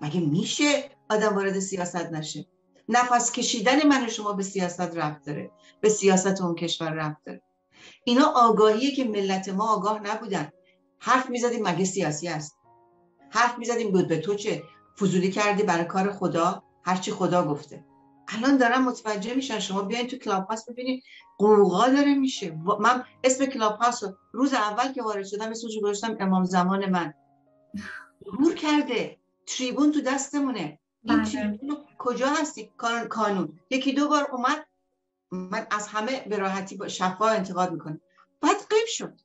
مگه میشه آدم وارد سیاست نشه؟ نفس کشیدن من و شما به سیاست ربط داره، به سیاست اون کشور ربط داره. اینا آگاهیه که ملت ما آگاه نبودن. حرف میزدیم مگه سیاسی است؟ حرف میزدیم بود به تو چه فضولی کردی برای کار خدا، هرچی خدا گفته. الان دارم متوجه میشن. شما بیاین تو کلاب هاست ببینید قوقا داره میشه. من اسم کلاب هاست رو روز اول که وارد شدم اسمش رو گذاشتم امام زمان من. غور کرده. تریبون تو دستمونه. این تریبون کجا هستی؟ کانون یکی دو بار اومد، من از همه به راحتی با شفا انتقاد میکنم، بعد غیب شد.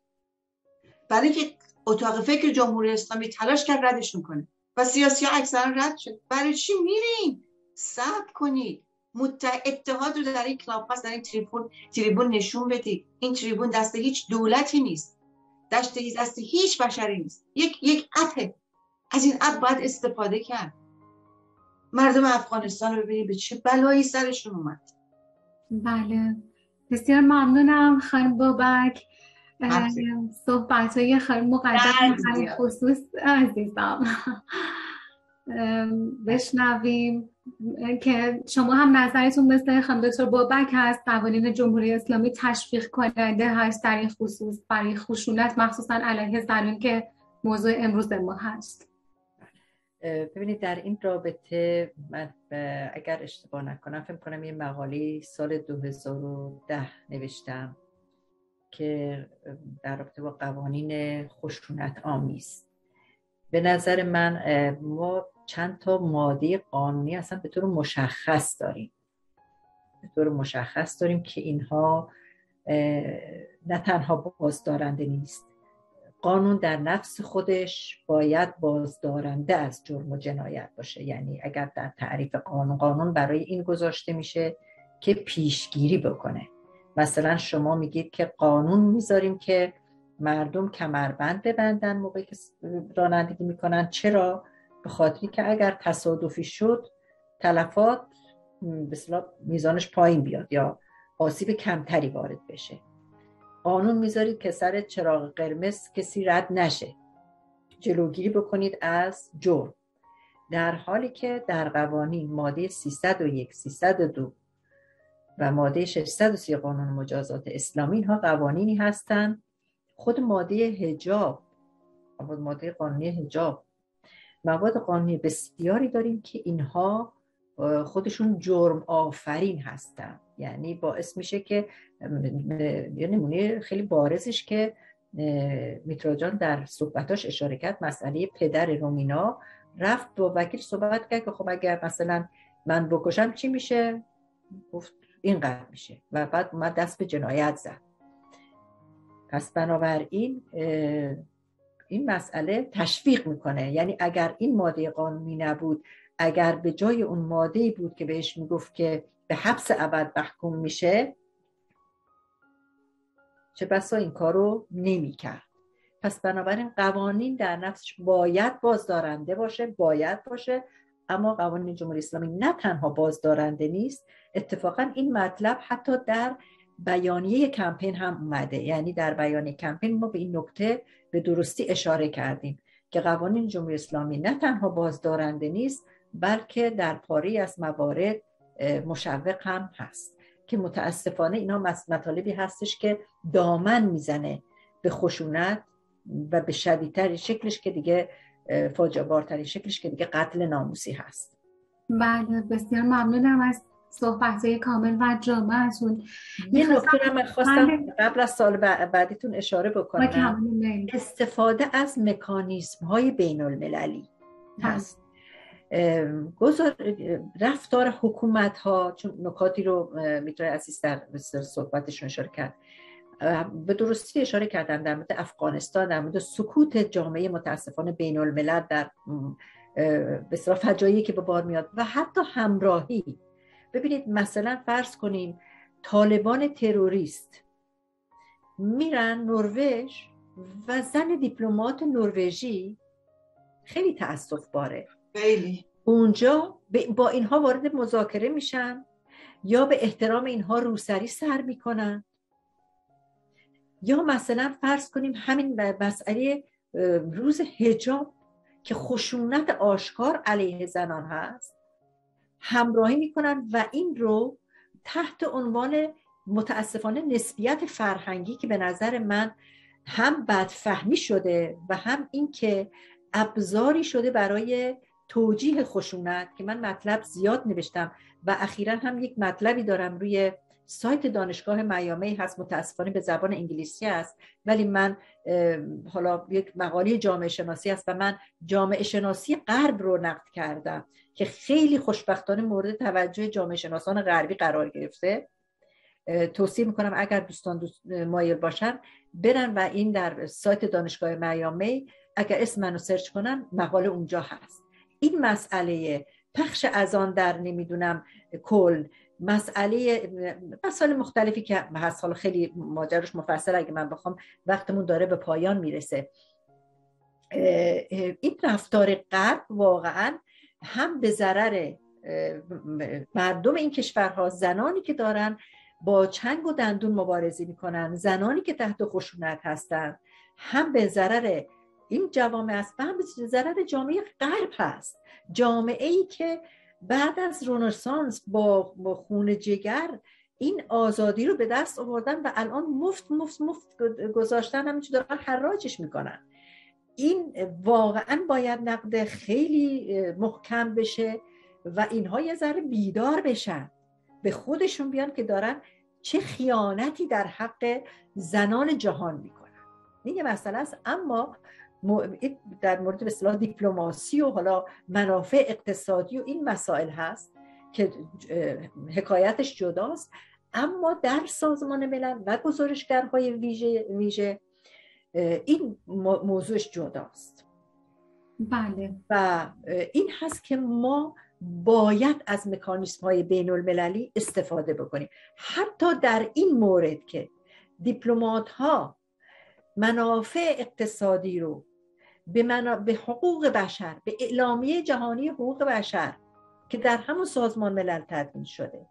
برای که اتاق فکر جمهوری اسلامی تلاش کرد ردشون کنه و سیاسی‌ها اکثرا رد شد. برای چی میرین؟ صبر کنید. اتحاد رو در این کلاب هاست، در این تریبون تریبون نشون بدید. این تریبون دست هیچ دولتی نیست، دست هیچ دست هیچ بشری نیست. یک یک اپه. از این اپ باید استفاده کرد. مردم افغانستان رو ببینید به چه بلایی سرشون اومد. بله، بسیار ممنونم خانم بابک. صحبت های خانم مقدم در خصوص عزیزم بشنویم که شما هم نظرتون مثل خانم دکتر بابک هست. قوانین جمهوری اسلامی تشویق کننده هست در این خصوص، برای خشونت مخصوصا علیه زنان که موضوع امروز ما هست. ببینید در این رابطه من اگر اشتباه نکنم فکر کنم یه مقاله سال دو هزار و ده نوشتم که در رابطه با قوانین خشونت آمیز. به نظر من ما چند تا ماده قانونی اصلا به طور مشخص داریم به طور مشخص داریم که اینها نه تنها بازدارنده نیست، قانون در نفس خودش باید بازدارنده از جرم و جنایت باشه. یعنی اگر در تعریف قانون، قانون برای این گذاشته میشه که پیشگیری بکنه. مثلا شما میگید که قانون میذاریم که مردم کمربند ببندن موقعی که رانندگی میکنن. چرا؟ به خاطری که اگر تصادفی شد تلفات به اصطلاح میزانش پایین بیاد یا آسیب کمتری وارد بشه. قانون میذارید که سر چراغ قرمز کسی رد نشه، جلوگیری بکنید از جرم. در حالی که در قوانین ماده سیصد و یک، سیصد و دو و ماده ششصد و سی قانون مجازات اسلامی، اینها قوانینی هستند. خود ماده حجاب، ماده قانونی حجاب، مواد قانونی بسیاری داریم که اینها خودشون جرم آفرین هستن، یعنی باعث میشه که یه نمونه خیلی بارزش که میترا جان در صحبتاش اشاره کرد، مسئله پدر رومینا، رفت با وکیل صحبت کرد که خب اگر مثلا من بکشم چی میشه؟ گفت اینقدر میشه و بعد اومد دست به جنایت زد. پس بنابراین این مسئله تشویق میکنه، یعنی اگر این ماده قانونی نبود، اگر به جای اون ماده‌ای بود که بهش میگفت که به حبس ابد محکوم میشه، چه بسا این کارو نمیکرد. پس بنابراین قوانین در نفسش باید بازدارنده باشه، باید باشه، اما قوانین جمهوری اسلامی نه تنها بازدارنده نیست، اتفاقا این مطلب حتی در بیانیه کمپین هم اومده، یعنی در بیانیه کمپین ما به این نکته به درستی اشاره کردیم که قوانین جمهوری اسلامی نه تنها بازدارنده نیست، بلکه در پاری از موارد مشوق هم هست که متاسفانه اینا مطالبی هستش که دامن میزنه به خشونت و به شدیدترین شکلش که دیگه فاجعه‌بارترین شکلش که دیگه قتل ناموسی هست. بله، بسیار ممنونم از صحبت‌های کامل و جامع‌تون. یه نکته من خواستم قبل از سال بعدیتون اشاره بکنم، استفاده از مکانیزم‌های بین‌المللی هست. گذار رفتار حکومت‌ها، چون نکاتی رو میتونه عزیز در صحبتشون اشاره کرد، به درستی اشاره کردن در مورد افغانستان، در مورد سکوت جامعه متاسفانه بین‌الملل در به اصطلاح فجایعی که به بار میاد و حتی همراهی. ببینید مثلا فرض کنیم طالبان تروریست میرن نروژ و زن دیپلمات نروژی، خیلی تأسف باره، خیلی اونجا با اینها وارد مذاکره میشن یا به احترام اینها روسری سر میکنن، یا مثلا فرض کنیم همین مسئله روز حجاب که خشونت آشکار علیه زنان هست، همراهی میکنن و این رو تحت عنوان متاسفانه نسبیت فرهنگی که به نظر من هم بدفهمی شده و هم این که ابزاری شده برای توجیه خشونت، که من مطلب زیاد نوشتم و اخیراً هم یک مطلبی دارم روی سایت دانشگاه میامی هست، متاسفانه به زبان انگلیسی هست، ولی من حالا یک مقاله جامعه شناسی هست و من جامعه شناسی غرب رو نقد کردم که خیلی خوشبختانه مورد توجه جامعه شناسان غربی قرار گرفته. توصیه میکنم اگر دوستان دوست مایل باشن برن و این در سایت دانشگاه میامی اگر اسم منو سرچ کنن مقاله اونجا هست. این مسئله پخش اذان در نمیدونم کل، مسئله مسائل مختلفی که هست، حالا خیلی ماجراش مفصل اگه من بخوام وقتمون داره به پایان میرسه. این رفتار غرب واقعا هم به ضرر مردم این کشورها، زنانی که دارن با چنگ و دندون مبارزه میکنن، زنانی که تحت خشونت هستن، هم به ضرر این جوامع است و هم به ضرر جامعه غرب هست، جامعه‌ای که بعد از رنسانس با خون جگر این آزادی رو به دست آوردن و الان مفت مفت مفت گذاشتن، همینجور دارن حراجش میکنن. این واقعا باید نقد خیلی محکم بشه و اینها یه ذره بیدار بشن، به خودشون بیان که دارن چه خیانتی در حق زنان جهان میکنن. این یه مسئله است. اما در مورد به اصطلاح دیپلماسی و حالا منافع اقتصادی و این مسائل هست که حکایتش جداست، اما در سازمان ملل و گزارشگرهای ویژه ویژه این موضوعش جداست. بله، و این هست که ما باید از مکانیزم‌های بین‌المللی استفاده بکنیم، حتی در این مورد که دیپلمات‌ها منافع اقتصادی رو به, منا... به حقوق بشر، به اعلامیه جهانی حقوق بشر که در همون سازمان ملل تدوین شده،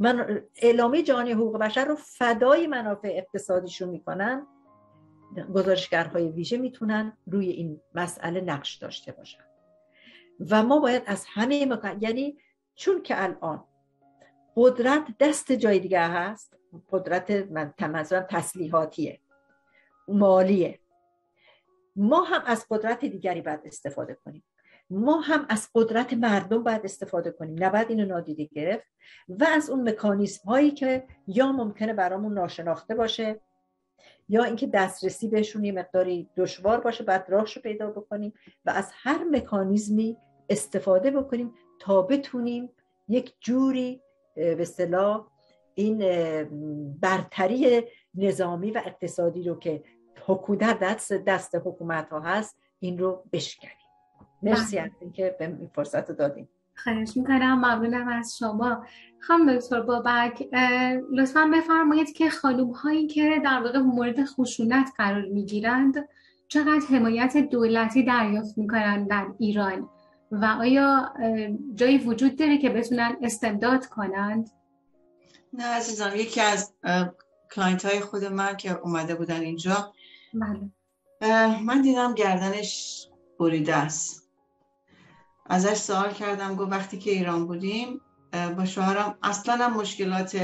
من... اعلامیه جهانی حقوق بشر رو فدای منافع اقتصادیشون میکنن، گزارشگرهای ویژه میتونن روی این مسئله نقش داشته باشن و ما باید از همه مکان، یعنی چون که الان قدرت دست جای دیگه هست، قدرت من تمزون تسلیحاتیه، مالیه، ما هم از قدرت دیگری باید استفاده کنیم. ما هم از قدرت مردم باید استفاده کنیم، نباید اینو نادیده گرفت، و از اون مکانیزم هایی که یا ممکنه برامون ناشناخته باشه یا اینکه دسترسی بهشون یه مقداری دشوار باشه بعد راهشو پیدا بکنیم و از هر مکانیزمی استفاده بکنیم تا بتونیم یک جوری به اصطلاح این برتری نظامی و اقتصادی رو که حکومت دست دست حکومت ها هست این رو بشکنیم. مرسی از اینکه به این فرصت رو دادیم. خواهش میکنم، ممنونم از شما. خانم دکتر بابک، لطفاً بفرمایید که خانوم هایی که در واقع مورد خشونت قرار میگیرند چقدر حمایت دولتی دریافت میکنند در ایران و آیا جایی وجود داره که بتونن استمداد کنند؟ نه عزیزم، یکی از کلاینت های خود من که اومده بودن اینجا من, من دیدم گردنش بریده است. ازش سوال کردم، گفت وقتی که ایران بودیم با شوهرم اصلا مشکلات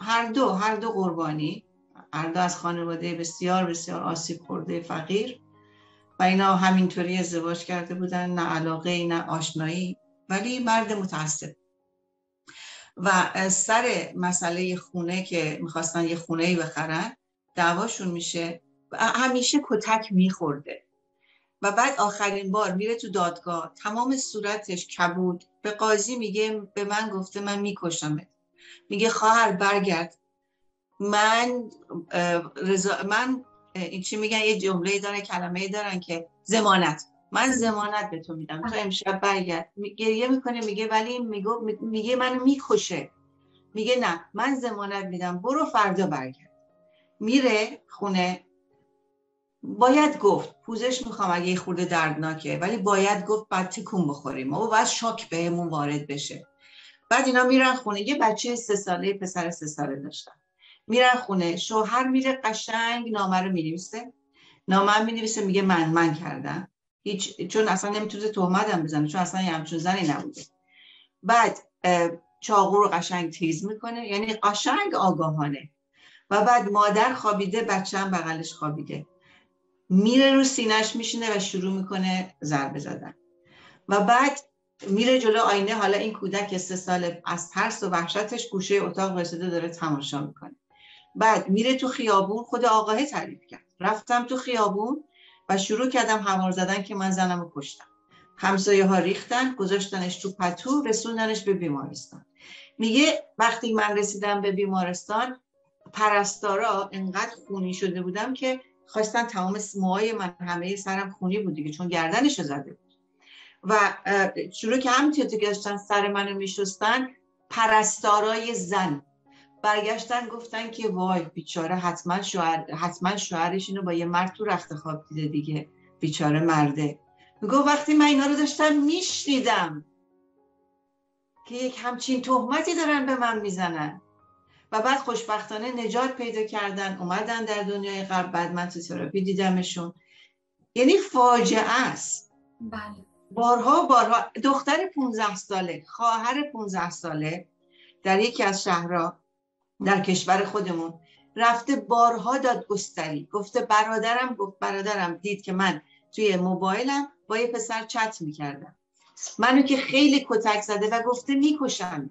هر دو هر دو قربانی، هر دو از خانواده بسیار بسیار آسیب خورده فقیر و اینا همینطوری ازدواج کرده بودن، نه علاقه نه آشنایی، ولی مرد متعصب و سر مسئله خونه که میخواستن یه خونه‌ای بخرن دعواشون میشه، همیشه کتک میخورده و بعد آخرین بار میره تو دادگاه تمام صورتش کبود، به قاضی میگه به من گفته من میکشمت. میگه خواهر برگرد، من رضا من این چی میگن، یه جمله داره کلمه دارن که ضمانت، من ضمانت به تو میدم تو امشب برگرد. گریه میکنه میگه ولی میگه میگه منو میکشه. میگه نه من ضمانت میدم، برو فردا برگرد. میره خونه، باید گفت پوزش میخوام اگه یه خورده دردناکه، ولی باید گفت بعد تکون بخوریم و بعد شاک بهمون وارد بشه. بعد اینا میرن خونه، یه بچه سه ساله پسر سه ساله داشتن، میرن خونه، شوهر میره قشنگ نامه رو مینویسه، نامه مینویسه میگه من من کردم هیچ، چون اصلا نمیتونه تهمتم بزنه چون اصلا همچون زنی نبوده. بعد چاقو رو قشنگ تیز میکنه، یعنی قشنگ آگاهانه، و بعد مادر خوابیده بچه‌م بغلش خوابیده، میره رو سینه‌اش میشینه و شروع میکنه ضربه زدن و بعد میره جلو آینه. حالا این کودک سه ساله از ترس و وحشتش گوشه اتاق وایساده داره تماشا میکنه. بعد میره تو خیابون، خود آقاه تعریف کرد، رفتم تو خیابون و شروع کردم همار زدن که من زنم رو کشتم، همسایه ها ریختن گذاشتنش تو پتو رسوندنش به بیمارستان. میگه وقتی من رسیدم به بیمارستان پرستارا انقدر خونی شده بودم که خواستن تمام موهای من همه سرم خونی بود دیگه، چون گردنش زده بود و شروع که همین تیوتو گذاشتن سر منو میشستن. پرستارای زن برگشتن گفتن که وای بیچاره، حتما شوهر حتما شوهرش اینو با یه مرد تو رخت خواب دیده دیگه، بیچاره مرده. میگه وقتی من اینا رو داشتم میشنیدم که یک همچین تهمتی دارن به من میزنن و بعد خوشبختانه نجات پیدا کردن، اومدن در دنیای غرب، بعد من تو تراپی دیدمشون. یعنی فاجعه است. بله. بارها بارها دختر پونزده ساله، خواهر پونزده ساله در یکی از شهرها در کشور خودمون رفته بارها دادگستری، گفته برادرم گفت برادرم دید که من توی موبایلم با یه پسر چت میکردم، منو که خیلی کتک زده و گفته میکشم.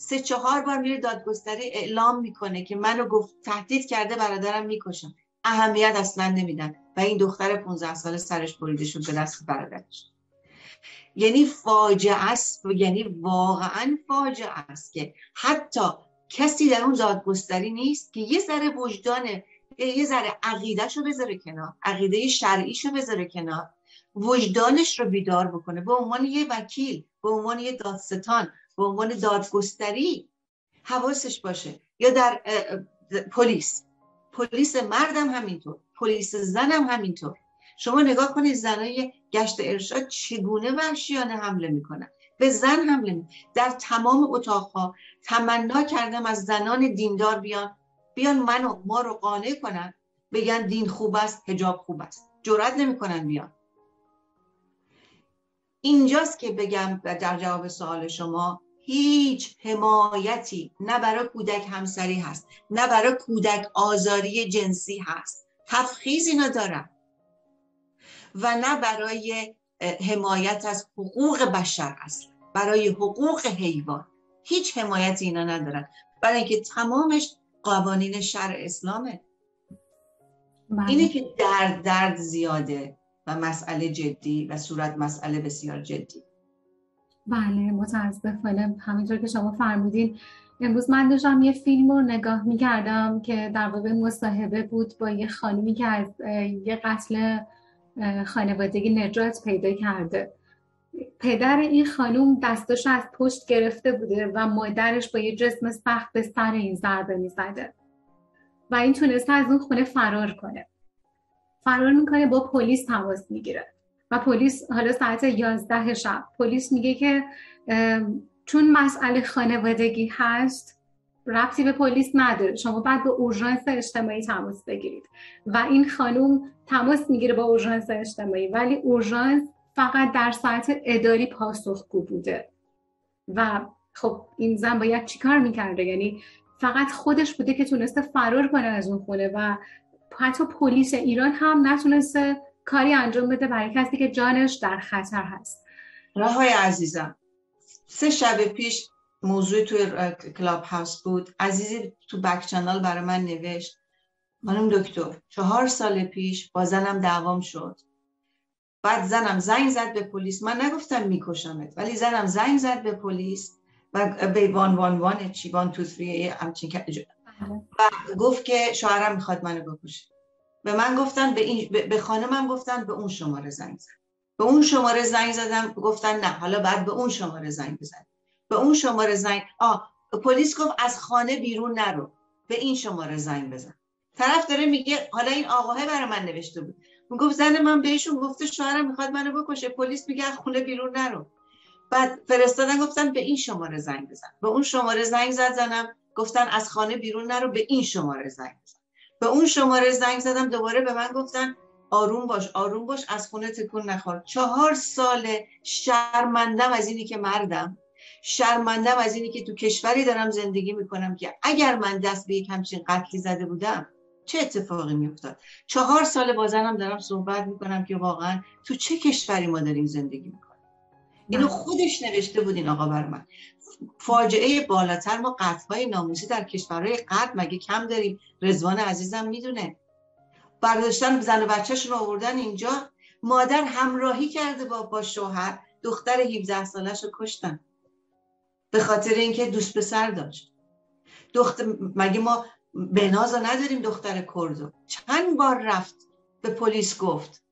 سه چهار بار میره دادگستری اعلام میکنه که منو گفت تهدید کرده برادرم میکشم، اهمیت اصلا نمیدن و این دختر پونزده ساله سرش بریده شد به دست برادرش. یعنی فاجعه است، یعنی واقعا فاجعه است که حتی کسی در اون دادگستری نیست که یه ذره وجدان، یه ذره عقیده‌شو بذاره کنار، عقیده شرعیشو بذاره کنار، وجدانش رو بیدار بکنه به عنوان یه وکیل، به عنوان یه دادستان، به عنوان دادگستری حواسش باشه. یا در پلیس، پلیس مردم همینطور، پلیس زنم همینطور. شما نگاه کنید زنای گشت ارشاد چگونه وحشیانه حمله میکنن به زن، حمله می... در تمام اتاقها. تمنا کردم از زنان دیندار بیان بیان منو ما رو قانع کنن، بگن دین خوب است، حجاب خوب است، جرئت نمیکنن بیان. اینجاست که بگم در جواب سوال شما، هیچ حمایتی نه برای کودک همسری هست، نه برای کودک آزاری جنسی هست، تفخیضی ندارن، و نه برای حمایت از حقوق بشر است، برای حقوق حیوان هیچ حمایتی اینا ندارن، برای اینکه تمامش قوانین شرع اسلامه. مهم. اینه که درد درد زیاده و مسئله جدی و صورت مسئله بسیار جدی. بله متاسفانه همینطور که شما فرمودین. امروز من داشتم یه فیلم رو نگاه می‌کردم که در واقع مصاحبه بود با یه خانمی که از یه قتل خانوادگی نجات پیدا کرده. پدر این خانم دستش از پشت گرفته بوده و مادرش با یه جسم سخت به سر این ضربه می‌زده و این تونسته از اون خونه فرار کنه. فرار میکنه، با پلیس تماس میگیره و پلیس حالا ساعت یازده شب پلیس میگه که چون مسئله خانوادگی هست ربطی به پلیس نداره، شما باید به اورژانس اجتماعی تماس بگیرید و این خانم تماس میگیره با اورژانس اجتماعی، ولی اورژانس فقط در ساعت اداری پاسخگو بوده و خب این زن باید چیکار میکرده؟ یعنی فقط خودش بوده که تونسته فرار کنه از اون خونه و حتی پلیس ایران هم نتونسته کاری انجام بده برای کسی که جانش در خطر هست. راهای عزیزم، سه شب پیش موضوع توی کلاب هاوس بود، عزیزی تو بک چنل برای من نوشت خانم دکتر چهار سال پیش با زنم دعوام شد، بعد زنم زنگ زد به پلیس، من نگفتم میکشمت ولی زنم زنگ زد به پلیس و به وان وان وان چی وان تو تری همچین و گفت که شوهرم میخواد منو بکشه. به من گفتن به این به خانمم گفتن به اون شماره زنگ زن. به اون شماره زنگ زدم گفتن نه حالا بعد به اون شماره زنگ بزن. به اون شماره زنگ آه پلیس گفت از خانه بیرون نرو، به این شماره زنگ بزن. طرف داره میگه حالا این آقاها برای من نوشته بود. میگفت زن من بهشون گفته شوهرم میخواد منو بکشه، پلیس میگه از خونه بیرون نرو. بعد فرستادن گفتن به این شماره زنگ بزن. به اون شماره زنگ زد زنم، گفتن از خانه بیرون نرو، به این شماره زنگ بزن. به اون شماره زنگ زدم دوباره به من گفتن آروم باش آروم باش از خونه تکون نخور. چهار ساله شرمندم از اینی که مردم، شرمندم از اینی که تو کشوری دارم زندگی میکنم که اگر من دست به یک همچین قتلی زده بودم چه اتفاقی میافتاد. چهار ساله با زنم دارم صحبت میکنم که واقعا تو چه کشوری ما داریم زندگی میکنم. اینو خودش نوشته بود این آقا بر من. فاجعه بالاتر ما قتل‌های ناموسی در کشورهای غرب مگه کم داریم؟ رضوان عزیزم میدونه. برداشتن زن و بچه‌شون رو آوردن اینجا، مادر همراهی کرده با با شوهر، دختر هفده سالش رو کشتن به خاطر اینکه دوست پسر داشت. دختر مگه ما بناز نداریم؟ دختر کردو چند بار رفت به پلیس گفت،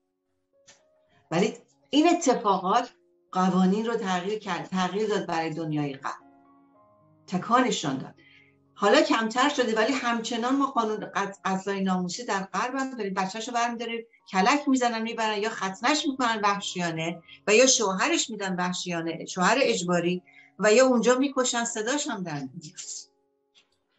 ولی این اتفاقات قوانین رو تغییر کرد، تغییر داد برای دنیای غرب، تکانشان داد. حالا کمتر شده ولی همچنان ما قانون قتل‌های ناموسی در غرب هم داریم. بچه‌شو برمی‌داره کلک میزنن میبرن، یا ختنش میکنن وحشیانه و یا شوهرش میدن وحشیانه، شوهر اجباری، و یا اونجا میکشن صداش هم در میاد.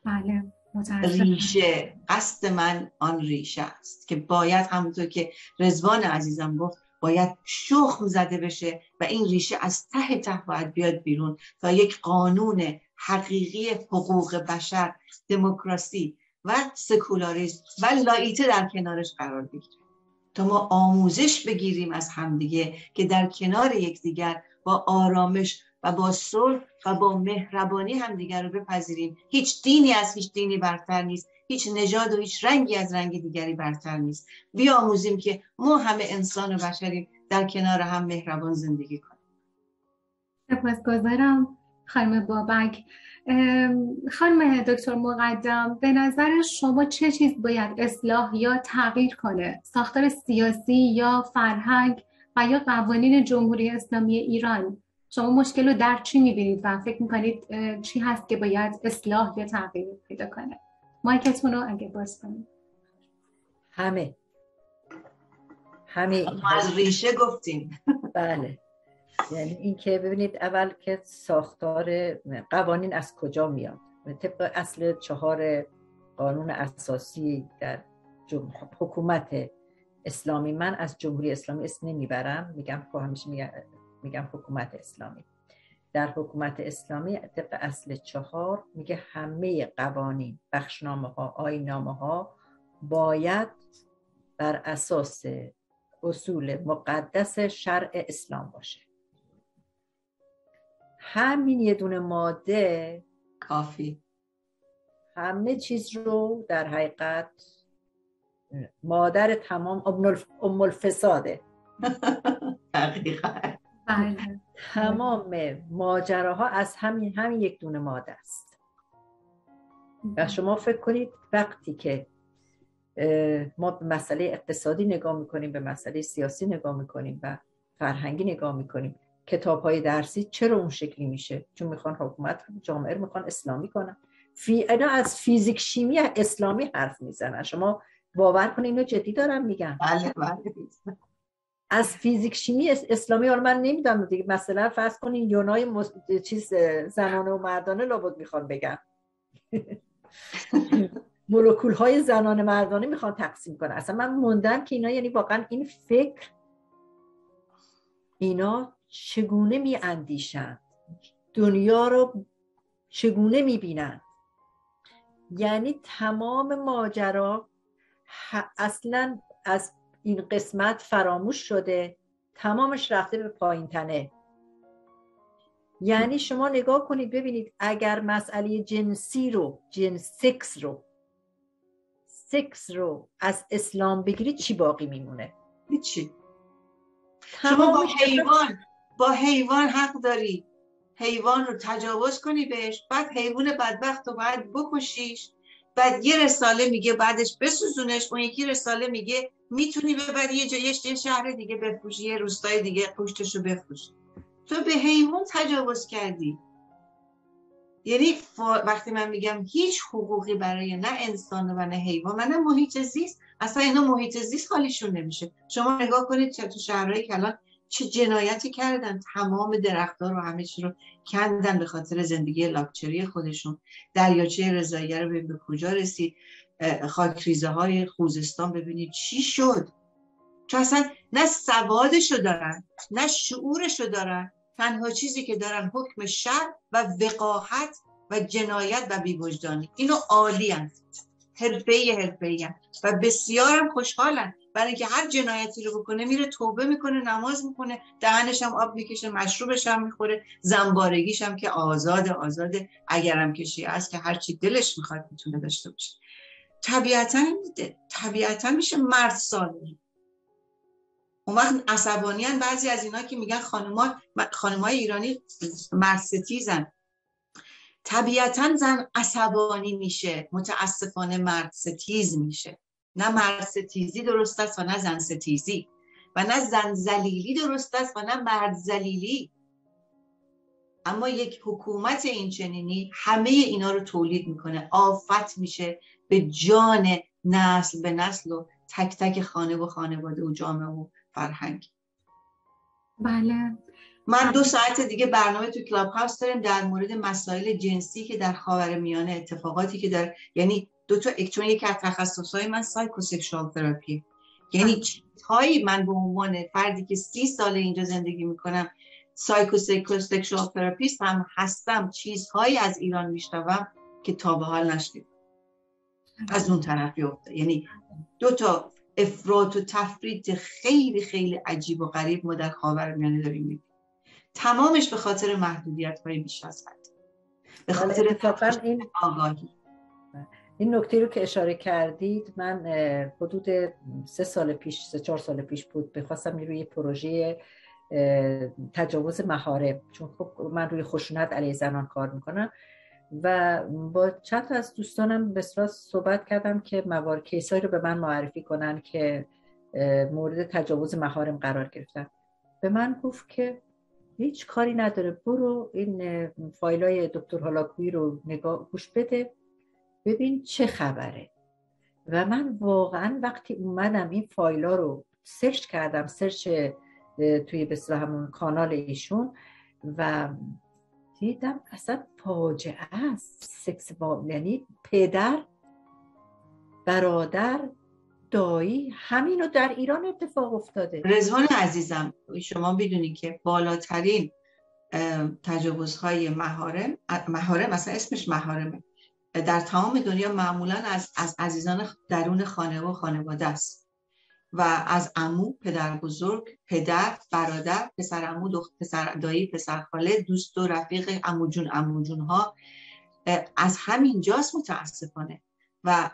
بله متأسفانه ریشه قصد من آن ریشه است که باید همونطور که رضوان عزیزم گفت باید شخم زده بشه و این ریشه از ته ته باید بیاد بیرون تا یک قانون حقیقی حقوق بشر، دموکراسی و سکولاریسم و لاییته در کنارش قرار بگیره، تا ما آموزش بگیریم از همدیگه که در کنار یکدیگر با آرامش و با صلح و با مهربانی همدیگر رو بپذیریم. هیچ دینی از هیچ دینی برتر نیست، هیچ نژاد و هیچ رنگی از رنگ دیگری برتر نیست. بیاموزیم که ما همه انسان و بشریم، در کنار هم مهربان زندگی کنیم. سپاسگزارم خانم بابک. خانم دکتر مقدم، به نظر شما چه چیز باید اصلاح یا تغییر کنه؟ ساختار سیاسی یا فرهنگ و یا قوانین جمهوری اسلامی ایران؟ شما مشکل رو در چی می‌بینید و فکر می‌کنید چی هست که باید اصلاح یا تغییر پیدا کنه؟ مایکتون رو اگه باز کنید. همه همه ما از ریشه گفتیم. بله، یعنی این که ببینید اول که ساختار قوانین از کجا میاد، طبق اصل چهار قانون اساسی در جمه... حکومت اسلامی. من از جمهوری اسلامی اسم نمیبرم، میگم همیشه میگم میگم حکومت اسلامی. در حکومت اسلامی طبق اصل چهار میگه همه قوانین، بخشنامه ها، آیین نامه ها باید بر اساس اصول مقدس شرع اسلام باشه. همین یه دونه ماده کافی همه چیز رو در حقیقت مادر تمام ام الفساده حقیقت تمام ماجراها از همین همین یک دونه ماده است. و شما فکر کنید وقتی که ما به مسئله اقتصادی نگاه میکنیم، به مسئله سیاسی نگاه میکنیم و فرهنگی نگاه میکنیم، کتاب‌های درسی چرا اون شکلی میشه؟ چون میخوان حکومت جامعه رو میخوان اسلامی کنن. فی اینا از فیزیک شیمی اسلامی حرف میزنن. شما باور کنید اینو جدی دارم میگن. بله بله. از فیزیک شیمی اسلامی حالا من نمیدونم دیگه، مثلا فرض کنین یونای مص... چیز زنانه و مردانه لابد میخوان بگن. مولکول های زنانه مردانه میخوان تقسیم کنن. اصلا من موندم که اینا یعنی واقعا این فکر اینا چگونه می اندیشند، دنیا رو چگونه می بینند. یعنی تمام ماجرا اصلا از این قسمت فراموش شده، تمامش رفته به پایین تنه. یعنی شما نگاه کنید ببینید اگر مسئله جنسی رو جنس سکس رو سکس رو از اسلام بگیرید چی باقی میمونه؟ چی؟ شما با حیوان با حیوان حق داری حیوان رو تجاوز کنی بهش، بعد حیوان بدبخت رو باید بکشیش، بعد یه رساله میگه بعدش بسوزونش، اون یکی رساله میگه میتونی ببری یه جای یه شهر دیگه بفروشی، یه روستای دیگه پشتش رو بفروشی. تو به حیوان تجاوز کردی. یعنی فا... وقتی من میگم هیچ حقوقی برای نه انسان و نه حیوان و نه محیط زیست، اصلا اینا محیط زیست حالیشون نمیشه. شما نگاه کنید چه تو شهرهای کلان چه جنایتی کردن، تمام درخت‌ها رو همه چی رو کندن به خاطر زندگی لاکچری خودشون. دریاچه رضاییه رو ببینید به کجا رسید، خاکریزه‌های خوزستان ببینید چی شد. چون اصلا نه سوادشو دارن نه شعورشو دارن، تنها چیزی که دارن حکم شر و وقاحت و جنایت و بی‌وجدانی. اینو عالی هست، حرفه‌ای حرفه‌ای و بسیارم خوشحالن، برای اینکه هر جنایتی رو بکنه میره توبه میکنه، نماز میکنه، دهنش هم آب میکشه، مشروبش هم میخوره، زنبارگیش هم که آزاد آزاد اگرم که شیعه است که هر چی دلش میخواد میتونه داشته باشه. طبیعتاً میده، طبیعتاً میشه مرد سالاری. اون وقت عصبانیان بعضی از اینا که میگن خانم‌ها خانم‌های ایرانی مرد ستیزن. طبیعتاً زن عصبانی میشه، متاسفانه مرد ستیز میشه. نه مرد ستیزی درست است و نه زن ستیزی، و نه زن ذلیلی درست است و نه مرد ذلیلی. اما یک حکومت این چنینی همه اینا رو تولید میکنه، آفت میشه به جان نسل به نسل و تک تک خانه و خانواده و جامعه و فرهنگ. بله من دو ساعت دیگه برنامه تو کلاب هاوس داریم در مورد مسائل جنسی که در خاورمیانه اتفاقاتی که در یعنی دو تا چون یکی از تخصص‌های من سایکوسکشوال تراپی، یعنی چیزهایی من به عنوان فردی که سی سال اینجا زندگی میکنم سایکوسکشوال تراپیست هم هستم، چیزهایی از ایران میشنوم که تا به حال نشنیدم. از اون طرفی افتاد یعنی دو تا افراط و تفرید خیلی خیلی عجیب و غریب ما در خاورمیانه داریم میبینیم، تمامش به خاطر محدودیت‌های بیش از حد، به خاطر فقر این آگاهی. این نکته رو که اشاره کردید من حدود سه سال پیش سه چهار سال پیش بود بخواستم روی پروژه تجاوز محارم، چون خب من روی خشونت علیه زنان کار میکنم و با چند تا از دوستانم به صورت صحبت کردم که موارد کیسایی رو به من معرفی کنن که مورد تجاوز محارم قرار گرفتن. به من گفت که هیچ کاری نداره، برو این فایلای دکتر هلاکویی رو نگاه گوش بده ببین چه خبره. و من واقعا وقتی اومدم این فایلا رو سرچ کردم، سرچ توی به اصطلاح همون کانال ایشون، و دیدم اصلا فاجعه است. سکس با یعنی پدر، برادر، دایی، همینو در ایران اتفاق افتاده. رضوان عزیزم شما میدونید که بالاترین تجاوزهای محارم محارم مثلا اسمش محارمه در تمام دنیا معمولا از از عزیزان درون خانه و خانواده است. و از عمو، پدر بزرگ، پدر، برادر، پسر عمو، دختر، پسر دایی، پسر خاله، دوست و رفیق عمو جون، عمو جون ها، از همین جاست متاسفانه. و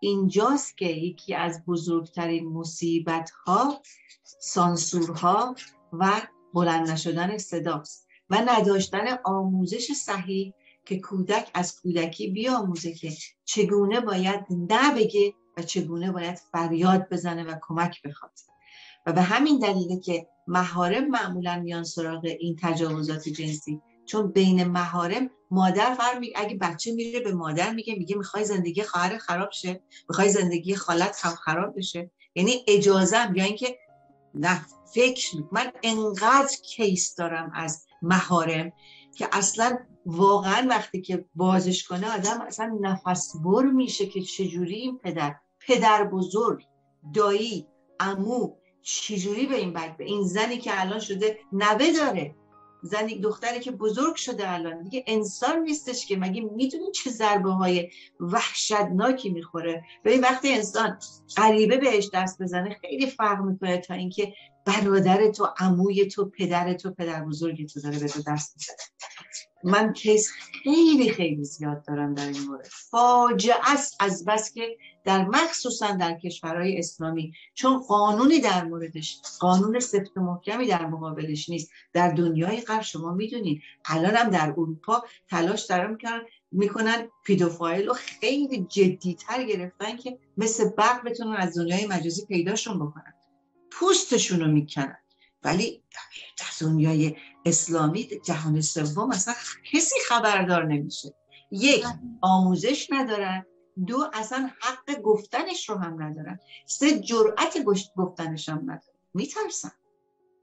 اینجاست که یکی از بزرگترین مصیبت ها سانسور ها و بلند نشدن صداست و نداشتن آموزش صحیح که کودک از کودکی بیاموزه که چگونه باید نبگه و چگونه باید فریاد بزنه و کمک بخواد. و به همین دلیله که محارم معمولا میان سراغ این تجاوزات جنسی، چون بین محارم مادر برمی، اگه بچه میره به مادر میگه میگه میخوای زندگی خواهر خراب شه، میخوای زندگی خالت هم خراب بشه، یعنی اجازه یا اینکه نه فکر من انقدر کیس دارم از محارم که اصلا واقعا وقتی که بازش کنه آدم اصلا نفس بر میشه که چجوری این پدر، پدر بزرگ، دایی، عمو چجوری به این بچه، به این زنی که الان شده نوه داره، زنی دختری که بزرگ شده الان دیگه انسان نیستش که، مگه میدونی چه ضربه های وحشتناکی میخوره. ببین وقتی انسان غریبه بهش دست بزنه خیلی فرق میکنه تا اینکه برادر تو، عموی تو، پدر تو، پدر بزرگی تو داره به تو دست میزنه. من کیس خیلی خیلی زیاد دارم در این مورد. فاجعه است از بس که در مخصوصا در کشورهای اسلامی، چون قانونی در موردش، قانون سفت و محکمی در مقابلش نیست. در دنیای غرب شما میدونید الان هم در اروپا تلاش دارن میکنن میکنن پیدوفایل رو خیلی جدی‌تر گرفتن که مثل برق بتونن از دنیای مجازی پیداشون بکنن، پوستشون رو میکنن. ولی در دنیای اسلامی، جهان سوم، اصلا کسی خبردار نمیشه. یک، آموزش ندارن. دو، اصلا حق گفتنش رو هم ندارن. سه، جرأت گفتنش هم ندارن، میترسن.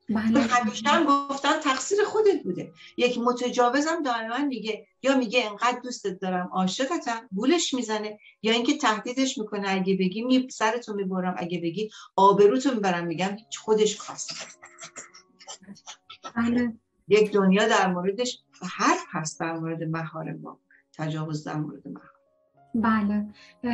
بله. همیشه هم گفتن تقصیر خودت بوده. یک متجاوزم دائما میگه، یا میگه انقدر دوستت دارم عاشقتم، گولش میزنه، یا اینکه تهدیدش میکنه اگه بگی می سرتو میبرم، اگه بگی آبروتو میبرم، میگم خودش خواسته. بله. یک دنیا در موردش هر پس در مورد محارم، تجاوز در مورد محارم. بله،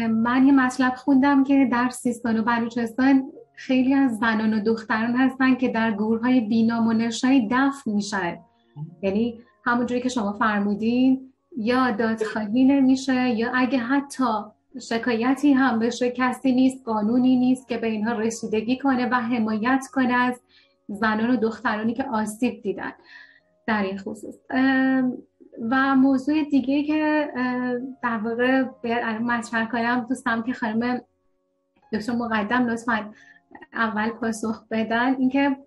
من یه مطلب خوندم که در سیستان و بلوچستان خیلی از زنان و دختران هستن که در گورهای بینام و نشایی دفن میشن. یعنی همونجوری که شما فرمودین، یا دادخواهی نمیشه، یا اگه حتی شکایتی هم بشه کسی نیست، قانونی نیست که به اینها رسیدگی کنه و حمایت کنه از زنان و دخترانی که آسیب دیدن در این خصوص. و موضوع دیگه که در واقع باید مطرح کنم، دوستم که خانم دکتر مقدم لطفاً اول پاسخ بدن، اینکه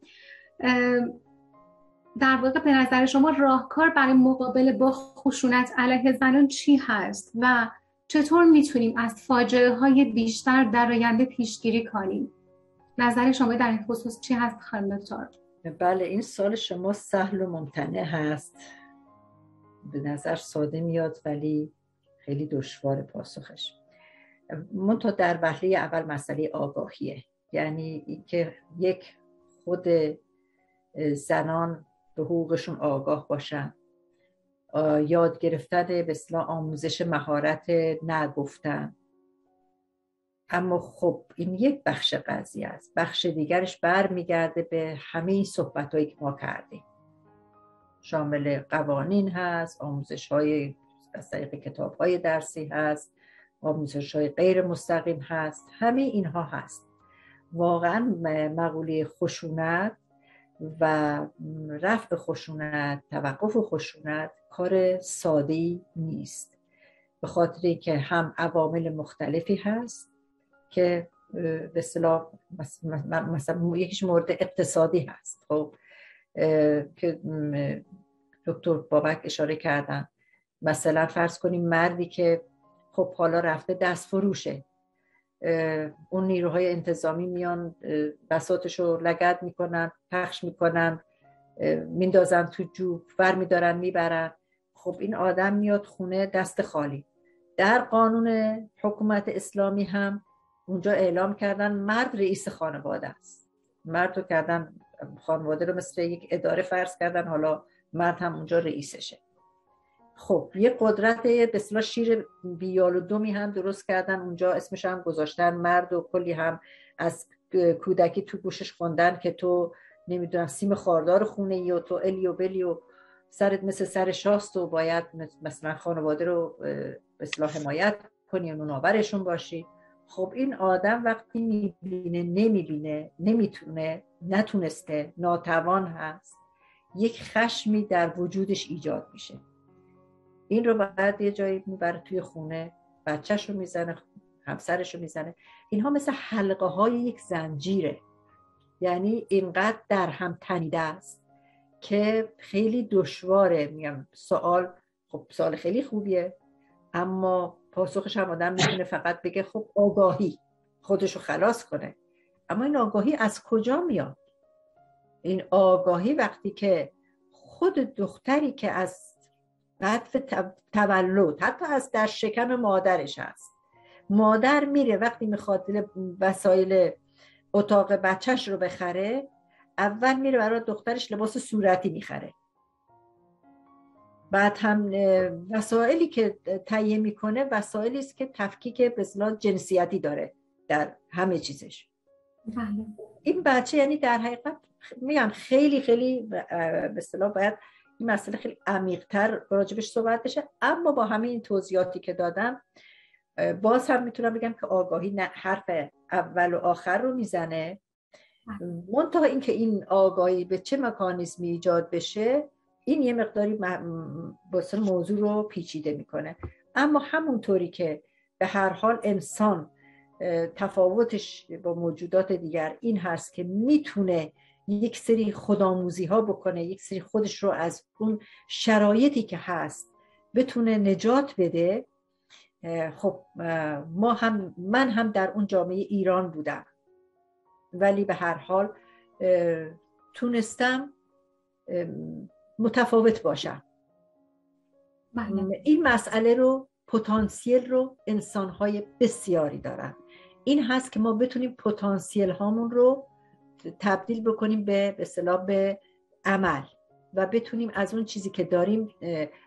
در واقع به نظر شما راهکار برای مقابله با خشونت علیه زنان چی هست و چطور میتونیم از فاجعه های بیشتر در آینده پیشگیری کنیم؟ نظر شما در این خصوص چی هست خانم دکتر؟ بله، این سال شما سهل و ممتنع هست، به نظر ساده میاد ولی خیلی دشوار پاسخش. من تا در وهله اول مسئله آگاهیه، یعنی اینکه یک خود زنان به حقوقشون آگاه باشن، یاد گرفتن به اصطلاح آموزش مهارت نگفتن. اما خب این یک بخش قضیه است، بخش دیگرش برمیگرده به همه این صحبتایی که ما کردیم، شامل قوانین هست، آموزش های از طریق کتاب های درسی هست، آموزش های غیر مستقیم هست، همه اینها هست. واقعا مقوله خشونت و رفع خشونت، توقف خشونت کار ساده‌ای نیست، به خاطری که هم عوامل مختلفی هست که به اصطلاح مثلا یکیش مورد اقتصادی هست، خب که دکتر بابک اشاره کردن. مثلا فرض کنیم مردی که خب حالا رفته دست فروشه، اون نیروهای انتظامی میان بساطشو لگد میکنن، پخش میکنن، میندازن تو جوب، ور میدارن میبرن. خب این آدم میاد خونه دست خالی. در قانون حکومت اسلامی هم اونجا اعلام کردن مرد رئیس خانواده است، مرد رو کردن خانواده رو مثل یک اداره فرض کردن، حالا مرد هم اونجا رئیسشه. خب یه قدرت به اصطلاح شیر بیال و دومی هم درست کردن اونجا، اسمش هم گذاشتن مرد و کلی هم از کودکی تو گوشش خوندن که تو نمیدونم سیم خاردار خونه ای و تو الی و بلی و سرت مثل سر شاست و باید مثلا خانواده رو اصلاح حمایت کنی و نوناورشون باشی. خب این آدم وقتی میبینه نمیبینه، نمیتونه، نتونسته، ناتوان هست، یک خشمی در وجودش ایجاد میشه. این رو بعد یه جایی میبره توی خونه، بچه‌شو میزنه، همسرشو میزنه. اینها مثل حلقه های یک زنجیره، یعنی اینقدر در هم تنیده است که خیلی دشواره. میگم سوال خب سوال خیلی خوبیه، اما پاسخش هم آدم میتونه فقط بگه خب آگاهی خودشو خلاص کنه. اما این آگاهی از کجا میاد؟ این آگاهی وقتی که خود دختری که از بعد تولد حتی از در شکم مادرش هست، مادر میره وقتی میخواد وسایل اتاق بچهش رو بخره، اول میره برای دخترش لباس صورتی میخره، بعد هم وسایلی که تهیه میکنه وسایلی است که تفکیک بسیار جنسیتی داره در همه چیزش. این بچه یعنی در حقیقت میگم خیلی خیلی به اصطلاح باید این مسئله خیلی عمیق‌تر راجبش صحبت بشه. اما با همین توضیحاتی که دادم باز هم میتونم بگم که آگاهی حرف اول و آخر رو میزنه. منتها این که این آگاهی به چه مکانیزمی ایجاد بشه، این یه مقداری بسیار موضوع رو پیچیده میکنه. اما همونطوری که به هر حال انسان تفاوتش با موجودات دیگر این هست که میتونه یک سری خودآموزی ها بکنه، یک سری خودش رو از اون شرایطی که هست بتونه نجات بده. خب ما هم من هم در اون جامعه ایران بودم، ولی به هر حال تونستم متفاوت باشم. این مسئله رو، پتانسیل رو انسان‌های بسیاری دارن. این هست که ما بتونیم پتانسیل هامون رو تبدیل بکنیم به اصطلاح به عمل و بتونیم از اون چیزی که داریم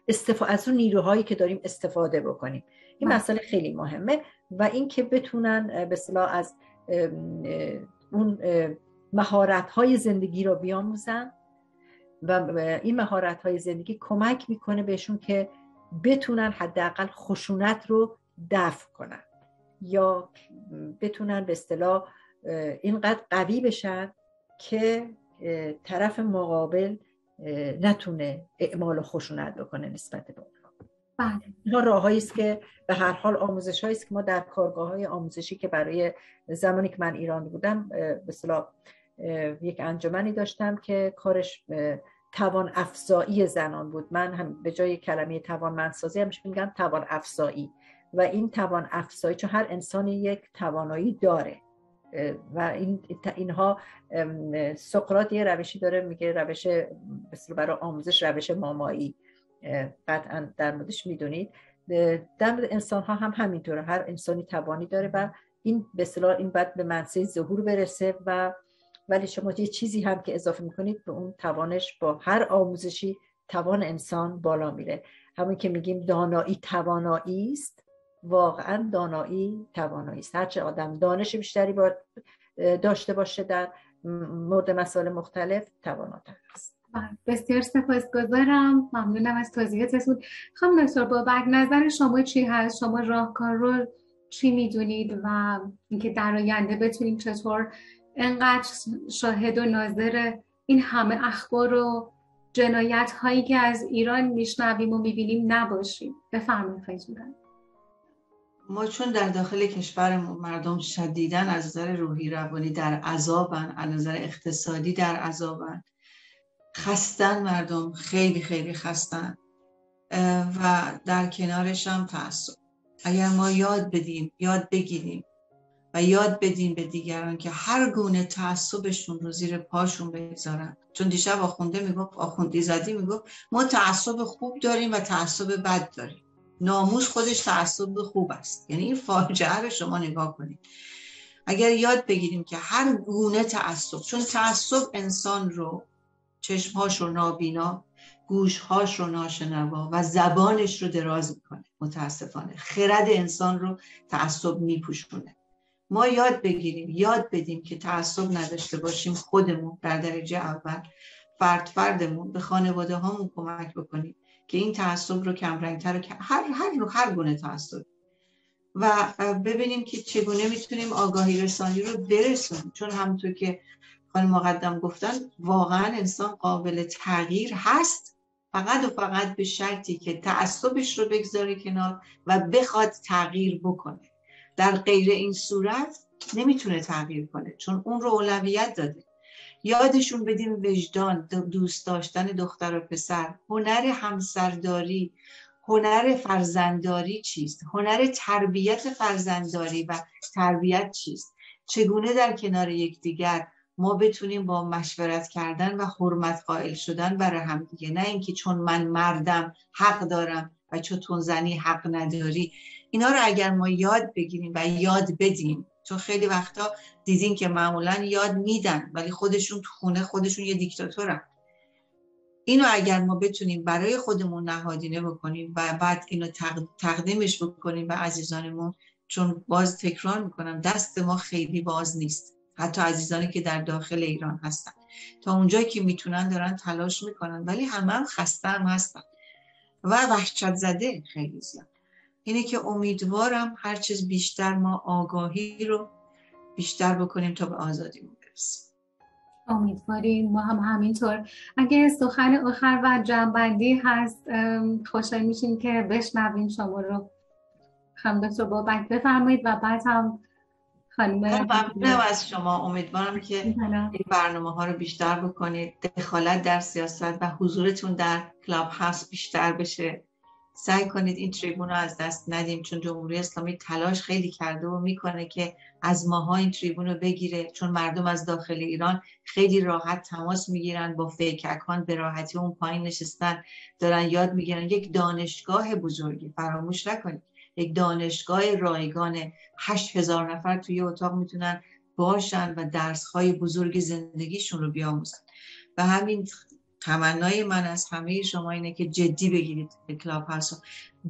استفاده، از اون نیروهایی که داریم استفاده بکنیم. این مسئله خیلی مهمه و این که بتونن به اصطلاح از اون مهارت‌های زندگی رو بیاموزن و این مهارت‌های زندگی کمک میکنه بهشون که بتونن حداقل خشونت رو دفع کنن یا بتونن به اصطلاح اینقدر قوی بشن که طرف مقابل نتونه اعمال خشونت بکنه نسبت به اونها. بله. اینا راه‌هایی است که به هر حال آموزش‌هایی است که ما در کارگاه‌های آموزشی که برای زمانی که من ایران بودم به اصطلاح یک انجمنی داشتم که کارش توان افزایی زنان بود. من هم به جای کلمه توانمندسازی همش میگم توان افزایی. و این توان افزایی، چون هر انسانی یک توانایی داره و این اینها سقراط یه روشی داره، میگه روش مثلا برای آموزش روش مامایی، قطعا در موردش میدونید. در مورد انسان ها هم همینطوره، هر انسانی توانی داره و این به اصطلاح این بعد به منصه ظهور برسه و ولی شما یه چیزی هم که اضافه میکنید به اون توانش، با هر آموزشی توان انسان بالا میره. همون که میگیم دانایی توانایی است، واقعا دانایی توانایی است. هرچه آدم دانش بیشتری با داشته باشه در مورد مسائل مختلف، تواناتر است. بسیار سپاسگزارم، ممنونم از توضیحاتتون. خانم دکتر بابک، نظر شما چی هست؟ شما راهکار رو چی میدونید و اینکه در آینده بتونیم چطور انقدر شاهد و ناظر این همه اخبار و جنایت هایی که از ایران میشنویم و میبینیم نباشیم؟ بفرمایید. خیزیدن ما چون در داخل کشورمون مردم شدیداً از نظر روحی روانی در عذابن، از نظر اقتصادی در عذابن، خستن، مردم خیلی خیلی خستن و در کنارش هم تعصب. اگر ما یاد بدیم، یاد بگیریم و یاد بدیم به دیگران که هر گونه تعصبشون رو زیر پاشون بگذارن. چون دیشب آخونده میگفت، آخوندی زدی میگفت ما تعصب خوب داریم و تعصب بد داریم. ناموس خودش تعصب خوب است. یعنی این فاجعه رو شما نگاه کنید. اگر یاد بگیریم که هر گونه تعصب، چون تعصب انسان رو، چشمهاش رو نابینا، گوشهاش رو ناشنوا و زبانش رو دراز میکنه. متاسفانه خرد انسان رو تعصب میپوشونه. ما یاد بگیریم، یاد بدیم که تعصب نداشته باشیم، خودمون در درجه اول، فرد فردمون، به خانواده هامون کمک بکنیم که این تعصب رو کم رنگتر و هر هر هر گونه تعصب، و ببینیم که چگونه میتونیم آگاهی رسانی رو برسونیم، چون همونطور که خانم مقدم گفتن واقعا انسان قابل تغییر هست، فقط و فقط به شرطی که تعصبش رو بگذاره کنار و بخواد تغییر بکنه. در غیر این صورت نمیتونه تغییر کنه، چون اون رو اولویت داده. یادشون بدیم وجدان، دوست داشتن دختر و پسر، هنر همسرداری، هنر فرزندداری چیست، هنر تربیت فرزندداری و تربیت چیست، چگونه در کنار یکدیگر ما بتونیم با مشورت کردن و حرمت قائل شدن برای هم دیگه، نه اینکه چون من مردم حق دارم و چون زنی حق نداری. اینا رو اگر ما یاد بگیریم و یاد بدیم، چون خیلی وقتا دیدین که معمولا یاد میدن ولی خودشون تو خونه خودشون یه دیکتاتورن. اینو اگر ما بتونیم برای خودمون نهادینه بکنیم و بعد اینو تقدیمش بکنیم به عزیزانمون، چون باز تکرار میکنم دست ما خیلی باز نیست، حتی عزیزانی که در داخل ایران هستن تا اونجایی که میتونن دارن تلاش میکنن، ولی همه هم خسته هم هستن و وحشت زده خیلی زیاد. اینه که امیدوارم هر چیز بیشتر ما آگاهی رو بیشتر بکنیم تا به آزادیمون برسیم. امیدواریم ما هم همینطور. اگه سخن آخر و جنبندی هست خوشحال میشیم که بشنویم شما رو. خانم دکتر بابک بفرمایید و بعد هم خانم. ممنونم از شما. امیدوارم که این برنامه ها رو بیشتر بکنید، دخالت در سیاست و حضورتون در کلاب هاوس بیشتر بشه. سعی کنید این تریبون رو از دست ندیم، چون جمهوری اسلامی تلاش خیلی کرده و میکنه که از ماها این تریبون رو بگیره، چون مردم از داخل ایران خیلی راحت تماس میگیرن با فیک اکانت، به راحتی اون پایین نشستن دارن یاد میگیرن. یک دانشگاه بزرگی، فراموش نکنید، یک دانشگاه رایگان هشت هزار نفر توی اتاق میتونن باشن و درس‌های بزرگ زندگیشون رو بیاموزن. و همین تمنای من از همه شما اینه که جدی بگیرید کلاب هاوس رو.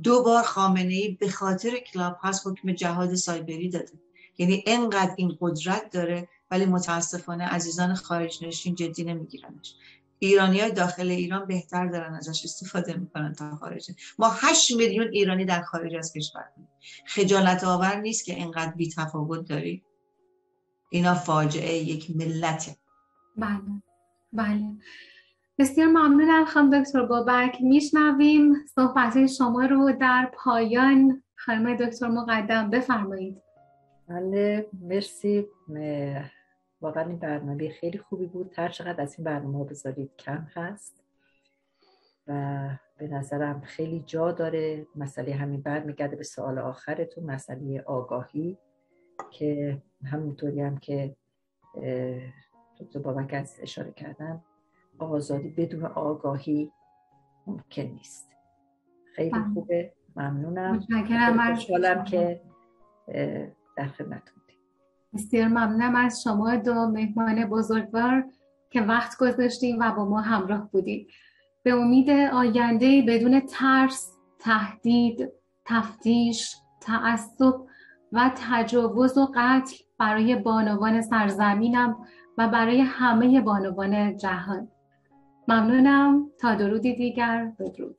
دو بار خامنه‌ای به خاطر کلاب هاوس حکم جهاد سایبری داده، یعنی انقدر این قدرت داره، ولی متاسفانه عزیزان خارج نشین جدی نمیگیرنش. ایرانی‌ها داخل ایران بهتر دارن ازش استفاده میکنن تا خارج. ما هشت میلیون ایرانی در خارج از کشور داریم. خجالت آور نیست که اینقدر بی تفاوت داری؟ اینا فاجعه یک ملته. بله بله، بسیار ممنونم خانم دکتر بابک. میشنویم صحبت‌های شما رو در پایان. خانم دکتر مقدم بفرمایید. بله مرسی. واقعا این برنامه خیلی خوبی بود. هر چقدر از این برنامه بذارید کم هست و به نظرم خیلی جا داره. مسئله همین برمیگرده به سوال آخرتون، مسئله آگاهی، که همونطوری هم که دکتر بابک اشاره کردن، آزادی بدون آگاهی ممکن نیست. خیلی خوبه، ممنونم. خوشحالم که در خدمتتون. بسیار ممنونم از شما دو مهمان بزرگوار که وقت گذاشتیم و با ما همراه بودید. به امید آینده‌ای بدون ترس، تهدید، تفتیش، تعصب و تجاوز و قتل برای بانوان سرزمینم و برای همه بانوان جهان. ممنونم. تا درودی دیگر. بدرود.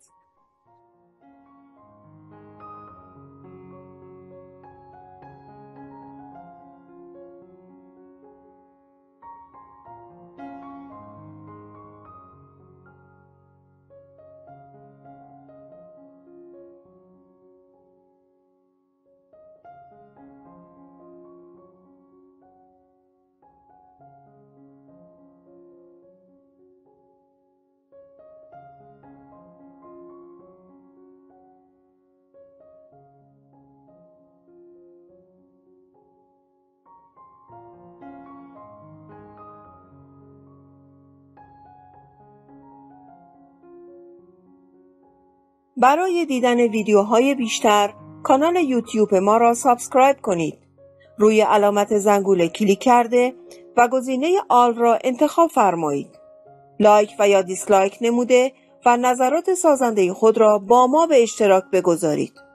برای دیدن ویدیوهای بیشتر کانال یوتیوب ما را سابسکرایب کنید. روی علامت زنگوله کلیک کرده و گزینه آل را انتخاب فرمایید. لایک و یا دیسلایک نموده و نظرات سازنده خود را با ما به اشتراک بگذارید.